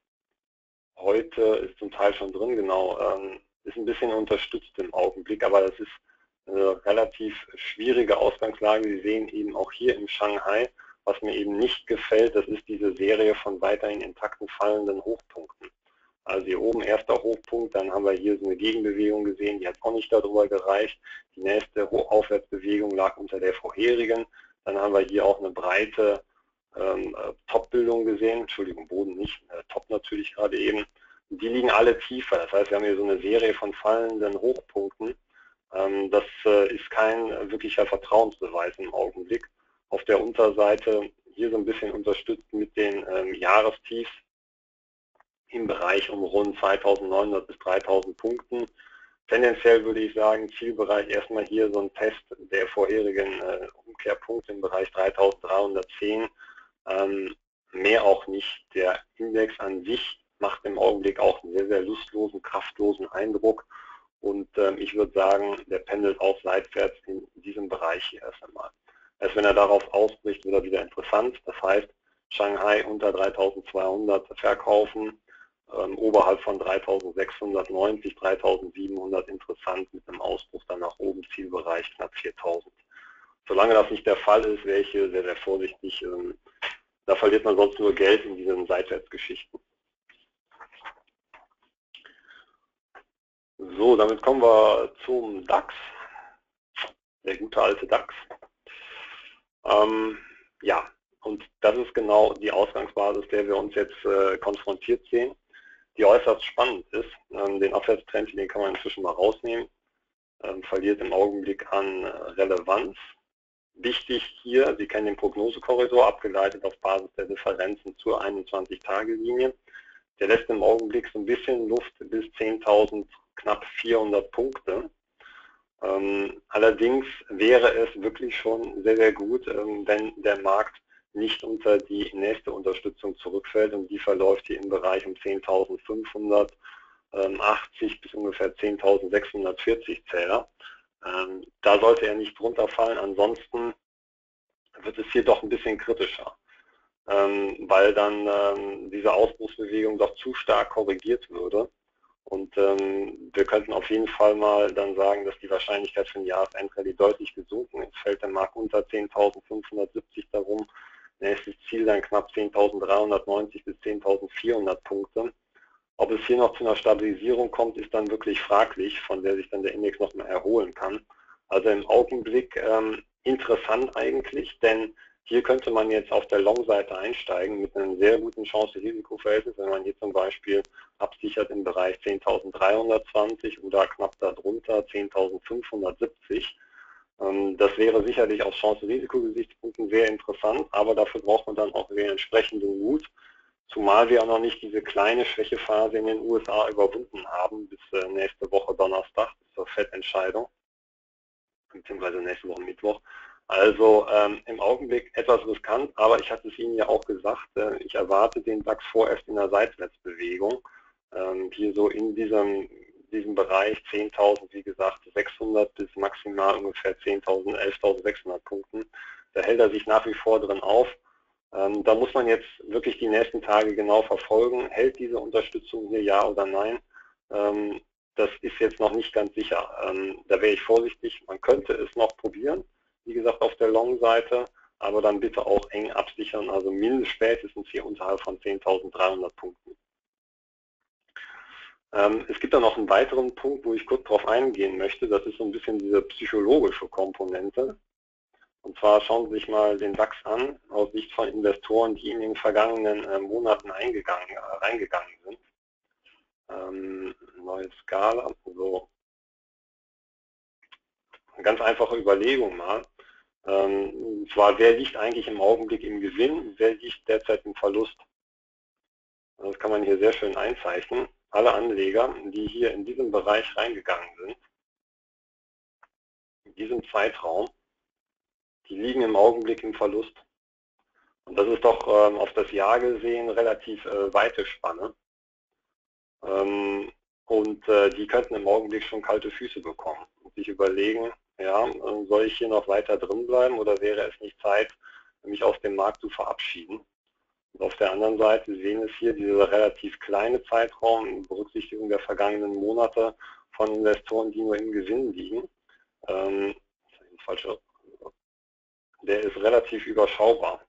heute, ist zum Teil schon drin, genau, ist ein bisschen unterstützt im Augenblick, aber das ist eine relativ schwierige Ausgangslage. Sie sehen eben auch hier im Shanghai, was mir eben nicht gefällt, das ist diese Serie von weiterhin intakten fallenden Hochpunkten. Also hier oben erster Hochpunkt, dann haben wir hier so eine Gegenbewegung gesehen, die hat auch nicht darüber gereicht. Die nächste Aufwärtsbewegung lag unter der vorherigen, dann haben wir hier auch eine breite Top-Bildung gesehen, Entschuldigung, Boden nicht, Top natürlich gerade eben, die liegen alle tiefer, das heißt, wir haben hier so eine Serie von fallenden Hochpunkten, das ist kein wirklicher Vertrauensbeweis im Augenblick. Auf der Unterseite hier so ein bisschen unterstützt mit den Jahrestiefs im Bereich um rund zweitausendneunhundert bis dreitausend Punkten. Tendenziell würde ich sagen, Zielbereich erstmal hier so ein Test der vorherigen Umkehrpunkte im Bereich dreitausenddreihundertzehn. Mehr auch nicht. Der Index an sich macht im Augenblick auch einen sehr, sehr lustlosen, kraftlosen Eindruck und ähm, ich würde sagen, der pendelt auch seitwärts in diesem Bereich hier erst einmal. Erst wenn er darauf ausbricht, wird er wieder interessant. Das heißt, Shanghai unter dreitausendzweihundert verkaufen, ähm, oberhalb von dreitausendsechshundertneunzig, dreitausendsiebenhundert interessant mit einem Ausbruch dann nach oben, Zielbereich knapp viertausend. Solange das nicht der Fall ist, wäre ich hier sehr, sehr vorsichtig. Ähm, Da verliert man sonst nur Geld in diesen Seitwärtsgeschichten. So, damit kommen wir zum DAX, der gute alte DAX. Ähm, ja, und das ist genau die Ausgangsbasis, der wir uns jetzt äh, konfrontiert sehen, die äußerst spannend ist. Ähm, den Abwärtstrend, den kann man inzwischen mal rausnehmen, ähm, verliert im Augenblick an Relevanz. Wichtig hier, Sie kennen den Prognosekorridor, abgeleitet auf Basis der Differenzen zur einundzwanzig-Tage-Linie. Der lässt im Augenblick so ein bisschen Luft bis zehntausend, knapp vierhundert Punkte. Ähm, allerdings wäre es wirklich schon sehr, sehr gut, ähm, wenn der Markt nicht unter die nächste Unterstützung zurückfällt und die verläuft hier im Bereich um zehntausendfünfhundertachtzig bis ungefähr zehntausendsechshundertvierzig Zähler. Da sollte er nicht drunter fallen, ansonsten wird es hier doch ein bisschen kritischer. ähm, weil dann ähm, diese Ausbruchsbewegung doch zu stark korrigiert würde. Und ähm, wir könnten auf jeden Fall mal dann sagen, dass die Wahrscheinlichkeit für ein Jahresendrallye deutlich gesunken ist. Fällt der Markt unter zehntausendfünfhundertsiebzig darum, nächstes Ziel dann knapp zehntausenddreihundertneunzig bis zehntausendvierhundert Punkte. Ob es hier noch zu einer Stabilisierung kommt, ist dann wirklich fraglich, von der sich dann der Index nochmal erholen kann. Also im Augenblick ähm, interessant eigentlich, denn hier könnte man jetzt auf der Long-Seite einsteigen mit einem sehr guten Chance-Risiko-Verhältnis, wenn man hier zum Beispiel absichert im Bereich zehntausenddreihundertzwanzig oder knapp darunter zehntausendfünfhundertsiebzig. Das wäre sicherlich aus Chance-Risiko-Gesichtspunkten sehr interessant, aber dafür braucht man dann auch den entsprechenden Mut, zumal wir auch noch nicht diese kleine Schwächephase in den U S A überwunden haben bis nächste Woche Donnerstag zur Fed-Entscheidung, beziehungsweise nächste Woche Mittwoch. Also ähm, im Augenblick etwas riskant, aber ich hatte es Ihnen ja auch gesagt, äh, ich erwarte den DAX vorerst in einer Seitwärtsbewegung. Ähm, hier so in diesem, diesem Bereich zehntausend, wie gesagt, sechshundert bis maximal ungefähr zehntausend, elftausendsechshundert Punkten. Da hält er sich nach wie vor drin auf. Ähm, da muss man jetzt wirklich die nächsten Tage genau verfolgen. Hält diese Unterstützung hier ja oder nein? Ähm, das ist jetzt noch nicht ganz sicher. Ähm, da wäre ich vorsichtig. Man könnte es noch probieren. Wie gesagt, auf der Long-Seite, aber dann bitte auch eng absichern, also mindestens spätestens hier unterhalb von zehntausenddreihundert Punkten. Ähm, es gibt da noch einen weiteren Punkt, wo ich kurz darauf eingehen möchte, das ist so ein bisschen diese psychologische Komponente. Und zwar schauen Sie sich mal den DAX an, aus Sicht von Investoren, die in den vergangenen äh, Monaten eingegangen, äh, reingegangen sind. Ähm, neue Skala, so. Eine ganz einfache Überlegung mal. Und zwar, wer liegt eigentlich im Augenblick im Gewinn, wer liegt derzeit im Verlust? Das kann man hier sehr schön einzeichnen. Alle Anleger, die hier in diesem Bereich reingegangen sind, in diesem Zeitraum, die liegen im Augenblick im Verlust. Und das ist doch auf das Jahr gesehen relativ weite Spanne. Und die könnten im Augenblick schon kalte Füße bekommen und sich überlegen, ja, soll ich hier noch weiter drin bleiben oder wäre es nicht Zeit, mich aus dem Markt zu verabschieden? Und auf der anderen Seite sehen wir hier dieser relativ kleine Zeitraum, Berücksichtigung der vergangenen Monate von Investoren, die nur im Gewinn liegen, ähm, der ist relativ überschaubar.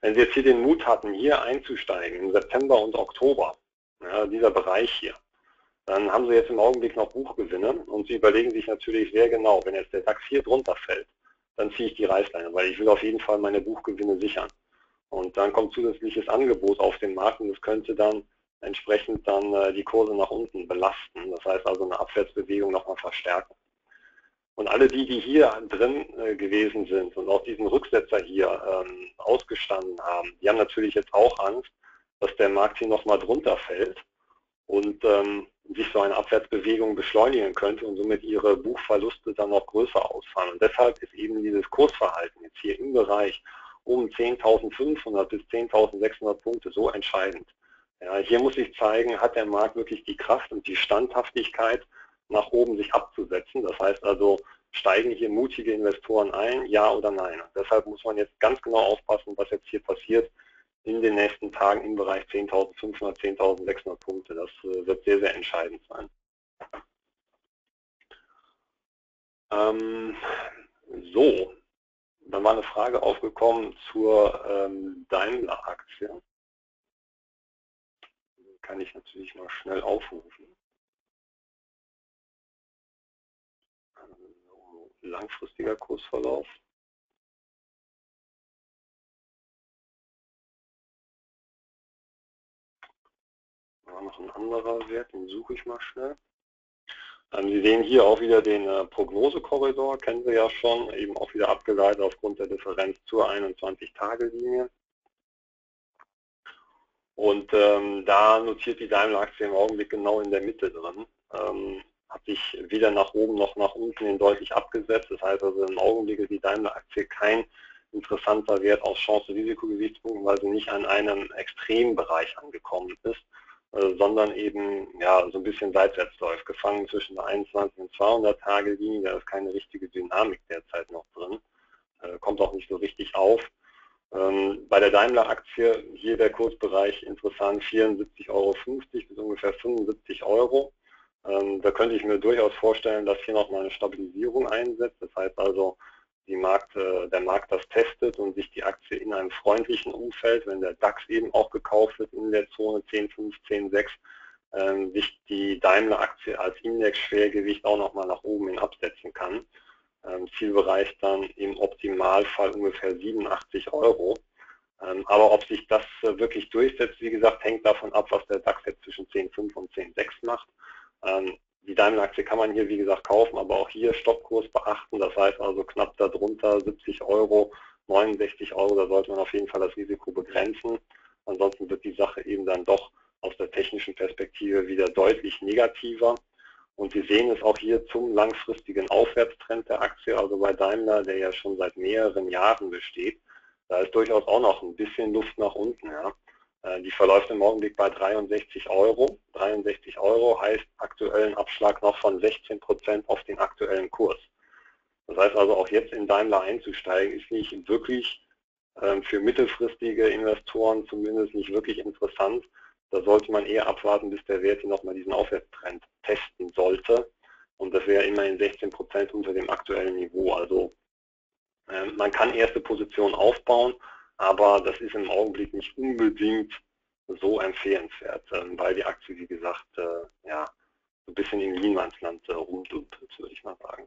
Wenn Sie jetzt hier den Mut hatten, hier einzusteigen im September und Oktober, ja, dieser Bereich hier, dann haben Sie jetzt im Augenblick noch Buchgewinne und Sie überlegen sich natürlich sehr genau, wenn jetzt der DAX hier drunter fällt, dann ziehe ich die Reißleine, weil ich will auf jeden Fall meine Buchgewinne sichern. Und dann kommt zusätzliches Angebot auf den Markt und das könnte dann entsprechend dann die Kurse nach unten belasten. Das heißt also eine Abwärtsbewegung nochmal verstärken. Und alle die, die hier drin gewesen sind und auch diesen Rücksetzer hier ausgestanden haben, die haben natürlich jetzt auch Angst, dass der Markt hier nochmal drunter fällt und ähm, sich so eine Abwärtsbewegung beschleunigen könnte und somit ihre Buchverluste dann noch größer ausfallen. Und deshalb ist eben dieses Kursverhalten jetzt hier im Bereich um zehntausendfünfhundert bis zehntausendsechshundert Punkte so entscheidend. Ja, hier muss ich zeigen, hat der Markt wirklich die Kraft und die Standhaftigkeit, nach oben sich abzusetzen. Das heißt also, steigen hier mutige Investoren ein, ja oder nein. Und deshalb muss man jetzt ganz genau aufpassen, was jetzt hier passiert in den nächsten Tagen im Bereich zehntausendfünfhundert, zehntausendsechshundert Punkte. Das wird sehr, sehr entscheidend sein. Ähm, so, dann war eine Frage aufgekommen zur ähm, Daimler-Aktie. Kann ich natürlich mal schnell aufrufen. Also, langfristiger Kursverlauf. War noch ein anderer Wert, den suche ich mal schnell. Sie sehen hier auch wieder den Prognosekorridor, kennen Sie ja schon, eben auch wieder abgeleitet aufgrund der Differenz zur einundzwanzig-Tage-Linie. Und ähm, da notiert die Daimler-Aktie im Augenblick genau in der Mitte drin. Ähm, hat sich weder nach oben noch nach unten hin deutlich abgesetzt. Das heißt also, im Augenblick ist die Daimler-Aktie kein interessanter Wert aus Chance-Risiko-Gesichtspunkten, weil sie nicht an einem Extrembereich angekommen ist, sondern eben ja, so ein bisschen seitwärts läuft, gefangen zwischen der einundzwanzig- und zweihundert-Tage-Linie, da ist keine richtige Dynamik derzeit noch drin, kommt auch nicht so richtig auf Ähm, bei der Daimler-Aktie hier der Kursbereich interessant vierundsiebzig Euro fünfzig bis ungefähr fünfundsiebzig Euro. Ähm, da könnte ich mir durchaus vorstellen, dass hier nochmal eine Stabilisierung einsetzt. Das heißt also, die Markt, äh, der Markt das testet und sich die Aktie in einem freundlichen Umfeld, wenn der DAX eben auch gekauft wird in der Zone zehn, fünf, zehn, sechs, ähm, sich die Daimler-Aktie als Indexschwergewicht auch nochmal nach oben hin absetzen kann. Zielbereich dann im Optimalfall ungefähr siebenundachtzig Euro. Aber ob sich das wirklich durchsetzt, wie gesagt, hängt davon ab, was der DAX jetzt zwischen zehn Komma fünf und zehn Komma sechs macht. Die Daimler-Aktie kann man hier, wie gesagt, kaufen, aber auch hier Stoppkurs beachten. Das heißt also knapp darunter siebzig Euro, neunundsechzig Euro, da sollte man auf jeden Fall das Risiko begrenzen. Ansonsten wird die Sache eben dann doch aus der technischen Perspektive wieder deutlich negativer. Und wir sehen es auch hier zum langfristigen Aufwärtstrend der Aktie, also bei Daimler, der ja schon seit mehreren Jahren besteht. Da ist durchaus auch noch ein bisschen Luft nach unten. Ja. Die verläuft im Augenblick bei dreiundsechzig Euro. dreiundsechzig Euro heißt aktuellen Abschlag noch von sechzehn Prozent auf den aktuellen Kurs. Das heißt also, auch jetzt in Daimler einzusteigen, ist nicht wirklich für mittelfristige Investoren zumindest nicht wirklich interessant. Da sollte man eher abwarten, bis der Wert hier nochmal diesen Aufwärtstrend testen sollte. Und das wäre immerhin sechzehn Prozent unter dem aktuellen Niveau. Also ähm, man kann erste Positionen aufbauen, aber das ist im Augenblick nicht unbedingt so empfehlenswert, ähm, weil die Aktie, wie gesagt, äh, ja, so ein bisschen im Niemandsland äh, rumdumpelt, würde ich mal sagen.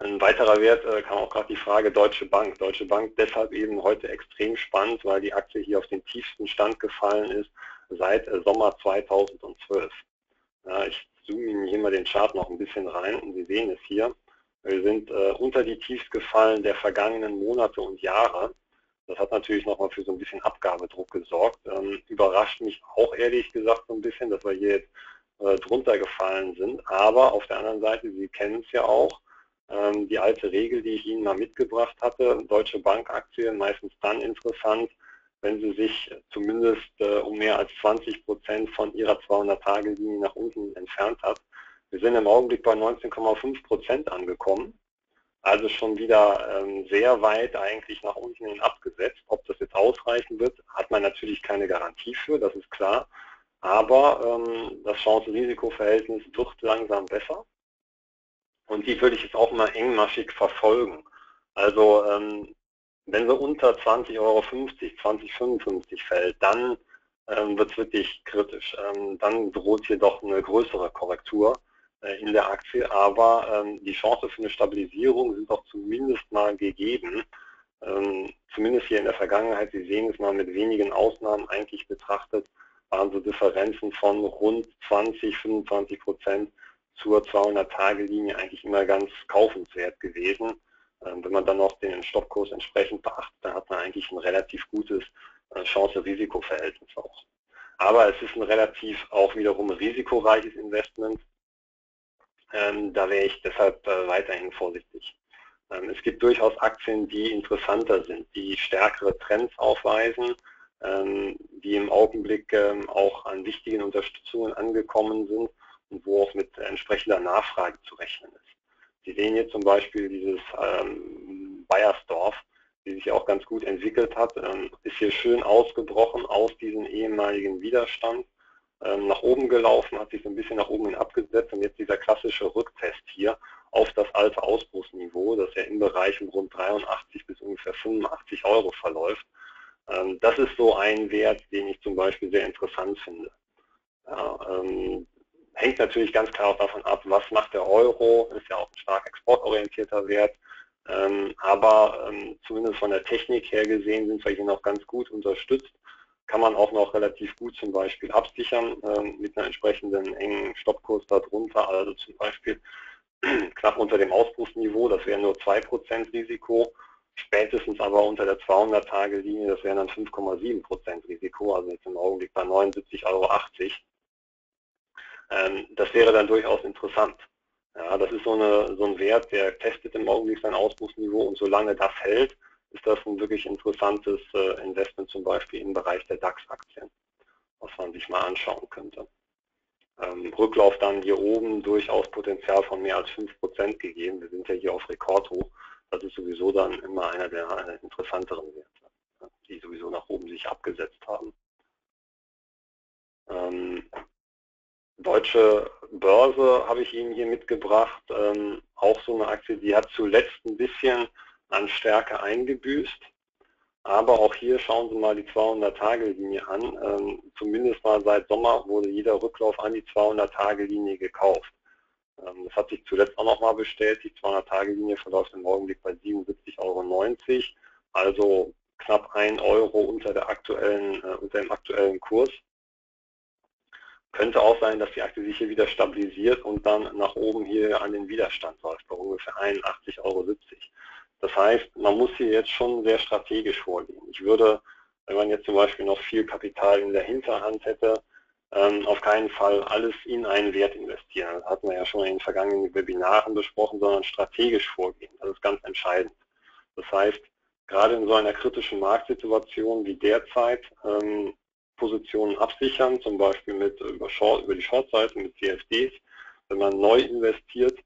Ein weiterer Wert äh, kam auch gerade die Frage Deutsche Bank. Deutsche Bank deshalb eben heute extrem spannend, weil die Aktie hier auf den tiefsten Stand gefallen ist seit äh, Sommer zweitausendzwölf. Ja, ich zoome Ihnen hier mal den Chart noch ein bisschen rein und Sie sehen es hier. Wir sind äh, unter die Tiefs gefallen der vergangenen Monate und Jahre. Das hat natürlich nochmal für so ein bisschen Abgabedruck gesorgt. Ähm, überrascht mich auch ehrlich gesagt so ein bisschen, dass wir hier jetzt äh, drunter gefallen sind. Aber auf der anderen Seite, Sie kennen es ja auch, die alte Regel, die ich Ihnen mal mitgebracht hatte, Deutsche Bank-Aktien meistens dann interessant, wenn sie sich zumindest um mehr als zwanzig Prozent von ihrer zweihundert-Tage-Linie nach unten entfernt hat. Wir sind im Augenblick bei neunzehn Komma fünf Prozent angekommen, also schon wieder sehr weit eigentlich nach unten hin abgesetzt. Ob das jetzt ausreichen wird, hat man natürlich keine Garantie für, das ist klar, aber das Chance-Risiko-Verhältnis wird langsam besser. Und die würde ich jetzt auch mal engmaschig verfolgen. Also ähm, wenn sie unter zwanzig Euro fünfzig, zwanzig Komma fünfundfünfzig fällt, dann ähm, wird es wirklich kritisch. Ähm, dann droht hier doch eine größere Korrektur äh, in der Aktie. Aber ähm, die Chance für eine Stabilisierung sind doch zumindest mal gegeben. Ähm, zumindest hier in der Vergangenheit, Sie sehen es mal mit wenigen Ausnahmen eigentlich betrachtet, waren so Differenzen von rund zwanzig, fünfundzwanzig Prozent. Zur zweihundert-Tage-Linie eigentlich immer ganz kaufenswert gewesen. Wenn man dann noch den Stoppkurs entsprechend beachtet, dann hat man eigentlich ein relativ gutes Chance-Risiko-Verhältnis auch. Aber es ist ein relativ auch wiederum risikoreiches Investment. Da wäre ich deshalb weiterhin vorsichtig. Es gibt durchaus Aktien, die interessanter sind, die stärkere Trends aufweisen, die im Augenblick auch an wichtigen Unterstützungen angekommen sind und wo auch mit entsprechender Nachfrage zu rechnen ist. Sie sehen hier zum Beispiel dieses ähm, Beiersdorf, die sich auch ganz gut entwickelt hat, ähm, ist hier schön ausgebrochen aus diesem ehemaligen Widerstand, ähm, nach oben gelaufen, hat sich so ein bisschen nach oben hin abgesetzt und jetzt dieser klassische Rücktest hier auf das alte Ausbruchsniveau, das ja im Bereich um rund dreiundachtzig bis ungefähr fünfundachtzig Euro verläuft. Ähm, das ist so ein Wert, den ich zum Beispiel sehr interessant finde. Ja, ähm, hängt natürlich ganz klar auch davon ab, was macht der Euro, ist ja auch ein stark exportorientierter Wert, aber zumindest von der Technik her gesehen sind wir hier noch ganz gut unterstützt, kann man auch noch relativ gut zum Beispiel absichern mit einer entsprechenden engen Stoppkurs darunter, also zum Beispiel knapp unter dem Ausbruchsniveau, das wäre nur zwei Prozent Risiko, spätestens aber unter der zweihundert-Tage-Linie, das wären dann fünf Komma sieben Prozent Risiko, also jetzt im Augenblick bei neunundsiebzig Euro achtzig. Das wäre dann durchaus interessant. Ja, das ist so, eine, so ein Wert, der testet im Augenblick sein Ausbruchsniveau und solange das hält, ist das ein wirklich interessantes Investment zum Beispiel im Bereich der DAX-Aktien, was man sich mal anschauen könnte. Rücklauf dann hier oben durchaus Potenzial von mehr als fünf Prozent gegeben. Wir sind ja hier auf Rekordhoch. Das ist sowieso dann immer einer der interessanteren Werte, die sowieso nach oben sich abgesetzt haben. Ähm, Deutsche Börse habe ich Ihnen hier mitgebracht, ähm, auch so eine Aktie, die hat zuletzt ein bisschen an Stärke eingebüßt, aber auch hier schauen Sie mal die zweihundert-Tage-Linie an, ähm, zumindest mal seit Sommer wurde jeder Rücklauf an die zweihundert-Tage-Linie gekauft. Ähm, das hat sich zuletzt auch nochmal bestätigt, die zweihundert-Tage-Linie verläuft im Augenblick bei siebenundsiebzig Euro neunzig, also knapp ein Euro unter, der aktuellen, äh, unter dem aktuellen Kurs. Könnte auch sein, dass die Aktie sich hier wieder stabilisiert und dann nach oben hier an den Widerstand läuft, bei ungefähr einundachtzig Euro siebzig. Das heißt, man muss hier jetzt schon sehr strategisch vorgehen. Ich würde, wenn man jetzt zum Beispiel noch viel Kapital in der Hinterhand hätte, auf keinen Fall alles in einen Wert investieren. Das hatten wir ja schon in den vergangenen Webinaren besprochen, sondern strategisch vorgehen. Das ist ganz entscheidend. Das heißt, gerade in so einer kritischen Marktsituation wie derzeit, Positionen absichern, zum Beispiel mit über, Short, über die Shortseite, mit C F Ds, wenn man neu investiert,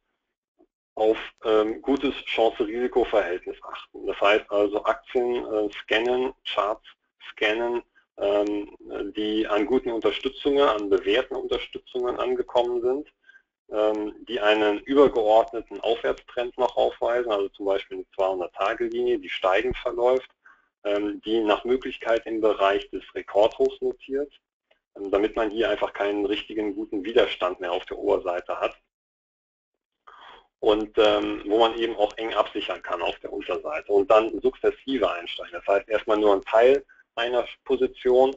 auf ähm, gutes Chance-Risiko-Verhältnis achten. Das heißt also Aktien äh, scannen, Charts scannen, ähm, die an guten Unterstützungen, an bewährten Unterstützungen angekommen sind, ähm, die einen übergeordneten Aufwärtstrend noch aufweisen, also zum Beispiel eine zweihundert-Tage-Linie, die steigend verläuft, die nach Möglichkeit im Bereich des Rekordhochs notiert, damit man hier einfach keinen richtigen guten Widerstand mehr auf der Oberseite hat und ähm, wo man eben auch eng absichern kann auf der Unterseite und dann sukzessive einsteigen. Das heißt, erstmal nur ein Teil einer Position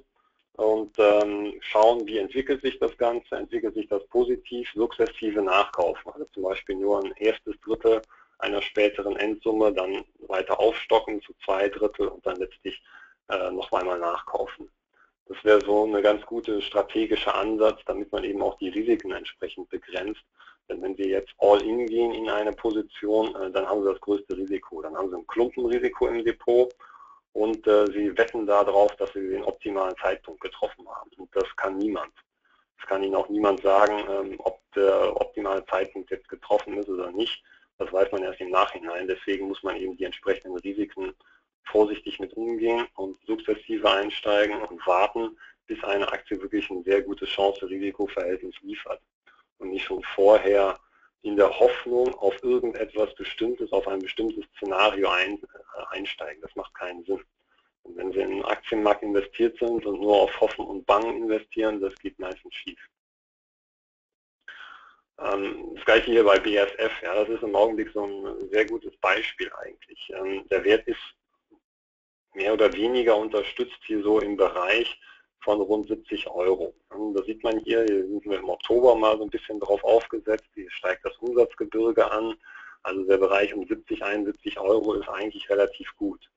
und ähm, schauen, wie entwickelt sich das Ganze, entwickelt sich das positiv, sukzessive nachkaufen, also zum Beispiel nur ein erstes Drittel einer späteren Endsumme, dann weiter aufstocken zu zwei Drittel und dann letztlich äh, noch einmal nachkaufen. Das wäre so eine ganz gute strategische Ansatz, damit man eben auch die Risiken entsprechend begrenzt. Denn wenn Sie jetzt all-in gehen in eine Position, äh, dann haben Sie das größte Risiko. Dann haben Sie ein Klumpenrisiko im Depot und äh, Sie wetten darauf, dass Sie den optimalen Zeitpunkt getroffen haben. Und das kann niemand. Das kann Ihnen auch niemand sagen, ähm, ob der optimale Zeitpunkt jetzt getroffen ist oder nicht. Das weiß man erst im Nachhinein, deswegen muss man eben die entsprechenden Risiken vorsichtig mit umgehen und sukzessive einsteigen und warten, bis eine Aktie wirklich ein sehr gutes Chance-Risiko-Verhältnis liefert und nicht schon vorher in der Hoffnung auf irgendetwas Bestimmtes, auf ein bestimmtes Szenario ein, äh, einsteigen. Das macht keinen Sinn. Und wenn Sie im Aktienmarkt investiert sind und nur auf Hoffen und Bangen investieren, das geht meistens schief. Das gleiche hier bei B A S F, ja, das ist im Augenblick so ein sehr gutes Beispiel eigentlich. Der Wert ist mehr oder weniger unterstützt hier so im Bereich von rund siebzig Euro. Da sieht man hier, hier sind wir im Oktober mal so ein bisschen drauf aufgesetzt, hier steigt das Umsatzgebirge an, also der Bereich um siebzig, einundsiebzig Euro ist eigentlich relativ gut.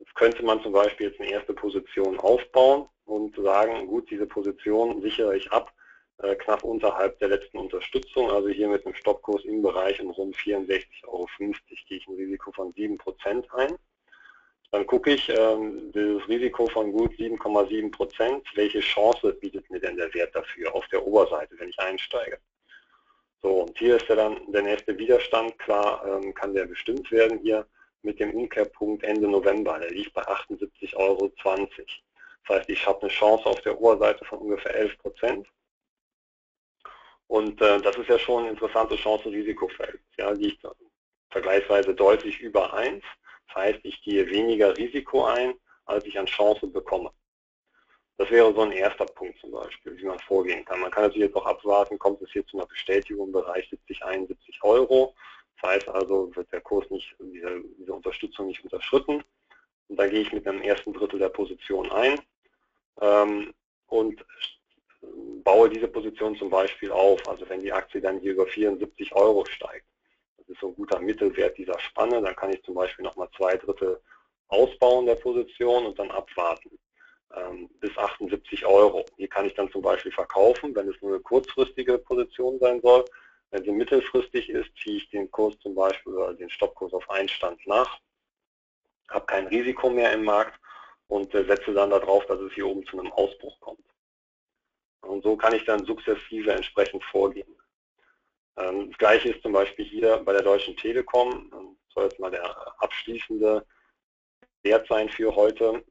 Jetzt könnte man zum Beispiel jetzt eine erste Position aufbauen und sagen, gut, diese Position sichere ich ab, knapp unterhalb der letzten Unterstützung, also hier mit einem Stoppkurs im Bereich um rund vierundsechzig Euro fünfzig gehe ich ein Risiko von sieben Prozent ein. Dann gucke ich, ähm, dieses Risiko von gut sieben Komma sieben Prozent, welche Chance bietet mir denn der Wert dafür auf der Oberseite, wenn ich einsteige. So, und hier ist ja dann der nächste Widerstand, klar ähm, kann der bestimmt werden hier mit dem Umkehrpunkt Ende November, der liegt bei achtundsiebzig Euro zwanzig. Das heißt, ich habe eine Chance auf der Oberseite von ungefähr elf Prozent. Und äh, das ist ja schon ein interessantes Chancen-Risiko-Verhältnis. Ja, liegt vergleichsweise deutlich über eins. Das heißt, ich gehe weniger Risiko ein, als ich an Chancen bekomme. Das wäre so ein erster Punkt zum Beispiel, wie man vorgehen kann. Man kann natürlich jetzt auch abwarten, kommt es hier zu einer Bestätigung im Bereich siebzig, einundsiebzig Euro. Das heißt also, wird der Kurs nicht, diese, diese Unterstützung nicht unterschritten. Und da gehe ich mit einem ersten Drittel der Position ein. Ähm, und baue diese Position zum Beispiel auf, also wenn die Aktie dann hier über vierundsiebzig Euro steigt. Das ist so ein guter Mittelwert dieser Spanne, dann kann ich zum Beispiel nochmal zwei Drittel ausbauen der Position und dann abwarten ähm, bis achtundsiebzig Euro. Hier kann ich dann zum Beispiel verkaufen, wenn es nur eine kurzfristige Position sein soll. Wenn sie mittelfristig ist, ziehe ich den Kurs zum Beispiel oder den Stoppkurs auf Einstand nach, habe kein Risiko mehr im Markt und äh, setze dann darauf, dass es hier oben zu einem Ausbruch kommt. Und so kann ich dann sukzessive entsprechend vorgehen. Das Gleiche ist zum Beispiel hier bei der Deutschen Telekom. soll jetzt mal der abschließende Wert sein für heute,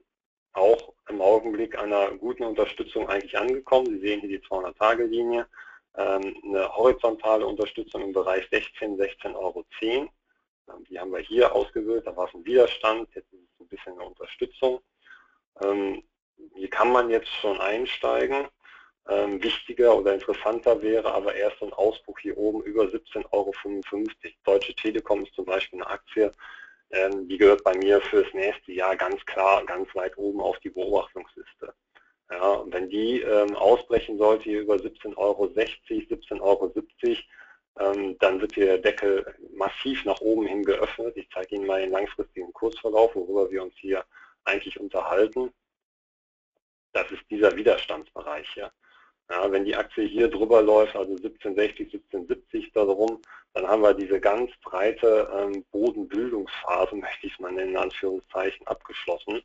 auch im Augenblick einer guten Unterstützung eigentlich angekommen. Sie sehen hier die zweihundert-Tage-Linie, eine horizontale Unterstützung im Bereich sechzehn, sechzehn Euro zehn. Die haben wir hier ausgewählt, da war es ein Widerstand, jetzt ist es ein bisschen eine Unterstützung. Hier kann man jetzt schon einsteigen. Wichtiger oder interessanter wäre aber erst ein Ausbruch hier oben über siebzehn Euro fünfundfünfzig. Deutsche Telekom ist zum Beispiel eine Aktie, die gehört bei mir fürs nächste Jahr ganz klar, ganz weit oben auf die Beobachtungsliste. Ja, und wenn die ähm, ausbrechen sollte hier über siebzehn Euro sechzig, siebzehn Euro siebzig, dann wird hier der Deckel massiv nach oben hin geöffnet. Ich zeige Ihnen mal den langfristigen Kursverlauf, worüber wir uns hier eigentlich unterhalten. Das ist dieser Widerstandsbereich hier. Ja, wenn die Aktie hier drüber läuft, also siebzehn sechzig, siebzehn siebzig da drum, dann haben wir diese ganz breite ähm, Bodenbildungsphase, möchte ich es mal nennen, in Anführungszeichen, abgeschlossen.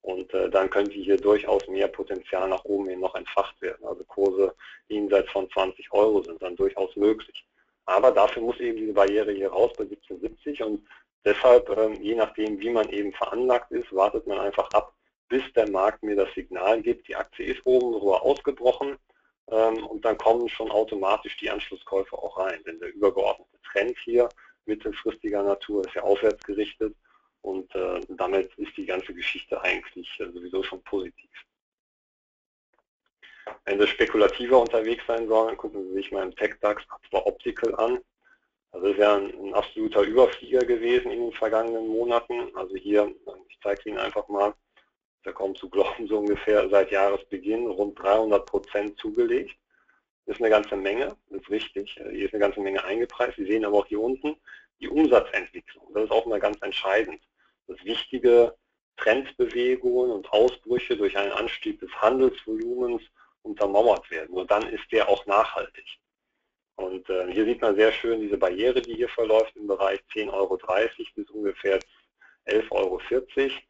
Und äh, dann könnte hier durchaus mehr Potenzial nach oben hin noch entfacht werden. Also Kurse jenseits von zwanzig Euro sind dann durchaus möglich. Aber dafür muss eben diese Barriere hier raus bei siebzehn siebzig und deshalb, ähm, je nachdem wie man eben veranlagt ist, wartet man einfach ab, bis der Markt mir das Signal gibt, die Aktie ist oben drüber ausgebrochen. Und dann kommen schon automatisch die Anschlusskäufe auch rein, denn der übergeordnete Trend hier mittelfristiger Natur ist ja aufwärts gerichtet und äh, damit ist die ganze Geschichte eigentlich äh, sowieso schon positiv. Wenn Sie spekulativer unterwegs sein sollen, gucken Sie sich mal im TechDAX Optical an. Das ist ja ein, ein absoluter Überflieger gewesen in den vergangenen Monaten. Also hier, ich zeige Ihnen einfach mal, da kommt zu glauben, so ungefähr seit Jahresbeginn rund dreihundert Prozent zugelegt. Das ist eine ganze Menge, das ist richtig. Hier ist eine ganze Menge eingepreist. Sie sehen aber auch hier unten die Umsatzentwicklung. Das ist auch mal ganz entscheidend. Das wichtige Trendbewegungen und Ausbrüche durch einen Anstieg des Handelsvolumens untermauert werden. Nur dann ist der auch nachhaltig. Und hier sieht man sehr schön diese Barriere, die hier verläuft im Bereich zehn Euro dreißig bis ungefähr elf Euro vierzig.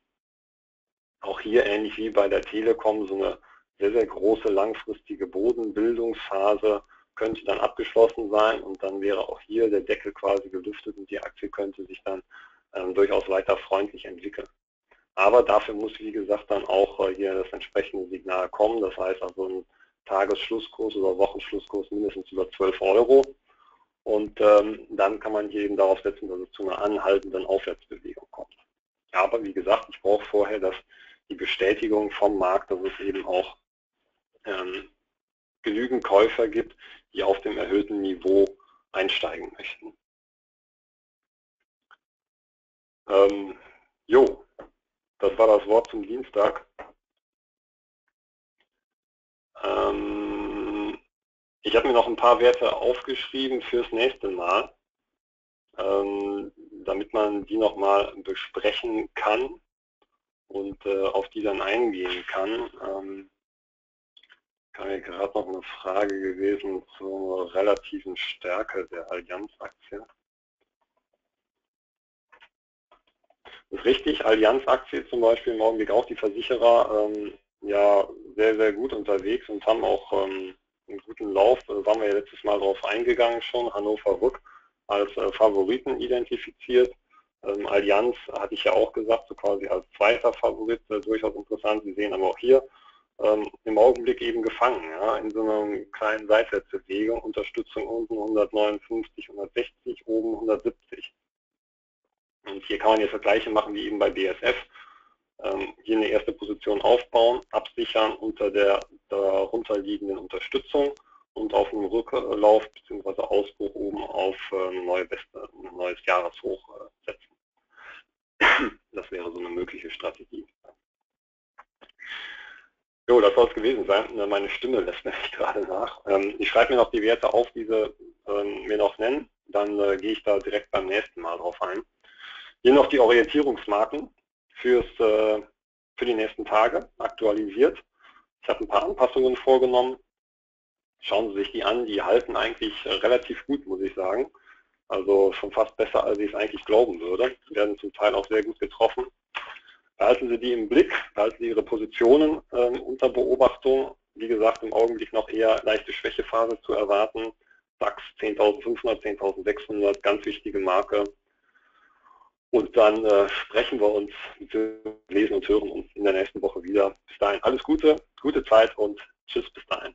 Auch hier ähnlich wie bei der Telekom, so eine sehr, sehr große langfristige Bodenbildungsphase könnte dann abgeschlossen sein und dann wäre auch hier der Deckel quasi gelüftet und die Aktie könnte sich dann ähm, durchaus weiter freundlich entwickeln. Aber dafür muss, wie gesagt, dann auch äh, hier das entsprechende Signal kommen. Das heißt also ein Tagesschlusskurs oder Wochenschlusskurs mindestens über zwölf Euro. Und ähm, dann kann man hier eben darauf setzen, dass es zu einer anhaltenden Aufwärtsbewegung kommt. Aber wie gesagt, ich brauche vorher das die Bestätigung vom Markt, dass es eben auch ähm, genügend Käufer gibt, die auf dem erhöhten Niveau einsteigen möchten. Ähm, jo, das war das Wort zum Dienstag. Ähm, ich habe mir noch ein paar Werte aufgeschrieben fürs nächste Mal, ähm, damit man die nochmal besprechen kann und äh, auf die dann eingehen kann. Ähm, kann mir gerade noch eine Frage gewesen zur relativen Stärke der Allianz-Aktie. Das ist richtig, Allianz-Aktie zum Beispiel im Augenblick auch die Versicherer ähm, ja sehr, sehr gut unterwegs und haben auch ähm, einen guten Lauf. Da waren wir ja letztes Mal drauf eingegangen schon, Hannover Rück als äh, Favoriten identifiziert. Ähm, Allianz hatte ich ja auch gesagt, so quasi als zweiter Favorit, äh, durchaus interessant. Sie sehen aber auch hier ähm, im Augenblick eben gefangen, ja, in so einer kleinen Seitwärtsbewegung, Unterstützung unten hundertneunundfünfzig, hundertsechzig, oben hundertsiebzig. Und hier kann man jetzt das Gleiche machen wie eben bei B A S F. Ähm, hier eine erste Position aufbauen, absichern unter der darunterliegenden Unterstützung und auf dem Rücklauf bzw. Ausbruch oben auf ein neues Jahreshoch setzen. Das wäre so eine mögliche Strategie. Jo, das soll es gewesen sein. Meine Stimme lässt mir gerade nach. Ich schreibe mir noch die Werte auf, die Sie mir noch nennen. Dann gehe ich da direkt beim nächsten Mal drauf ein. Hier noch die Orientierungsmarken fürs, für die nächsten Tage aktualisiert. Ich habe ein paar Anpassungen vorgenommen. Schauen Sie sich die an, die halten eigentlich relativ gut, muss ich sagen. Also schon fast besser, als ich es eigentlich glauben würde. Sie werden zum Teil auch sehr gut getroffen. Behalten Sie die im Blick, behalten Sie Ihre Positionen äh, unter Beobachtung. Wie gesagt, im Augenblick noch eher leichte Schwächephase zu erwarten. DAX zehntausendfünfhundert, zehntausendsechshundert, ganz wichtige Marke. Und dann äh, sprechen wir uns, lesen und hören uns in der nächsten Woche wieder. Bis dahin alles Gute, gute Zeit und tschüss bis dahin.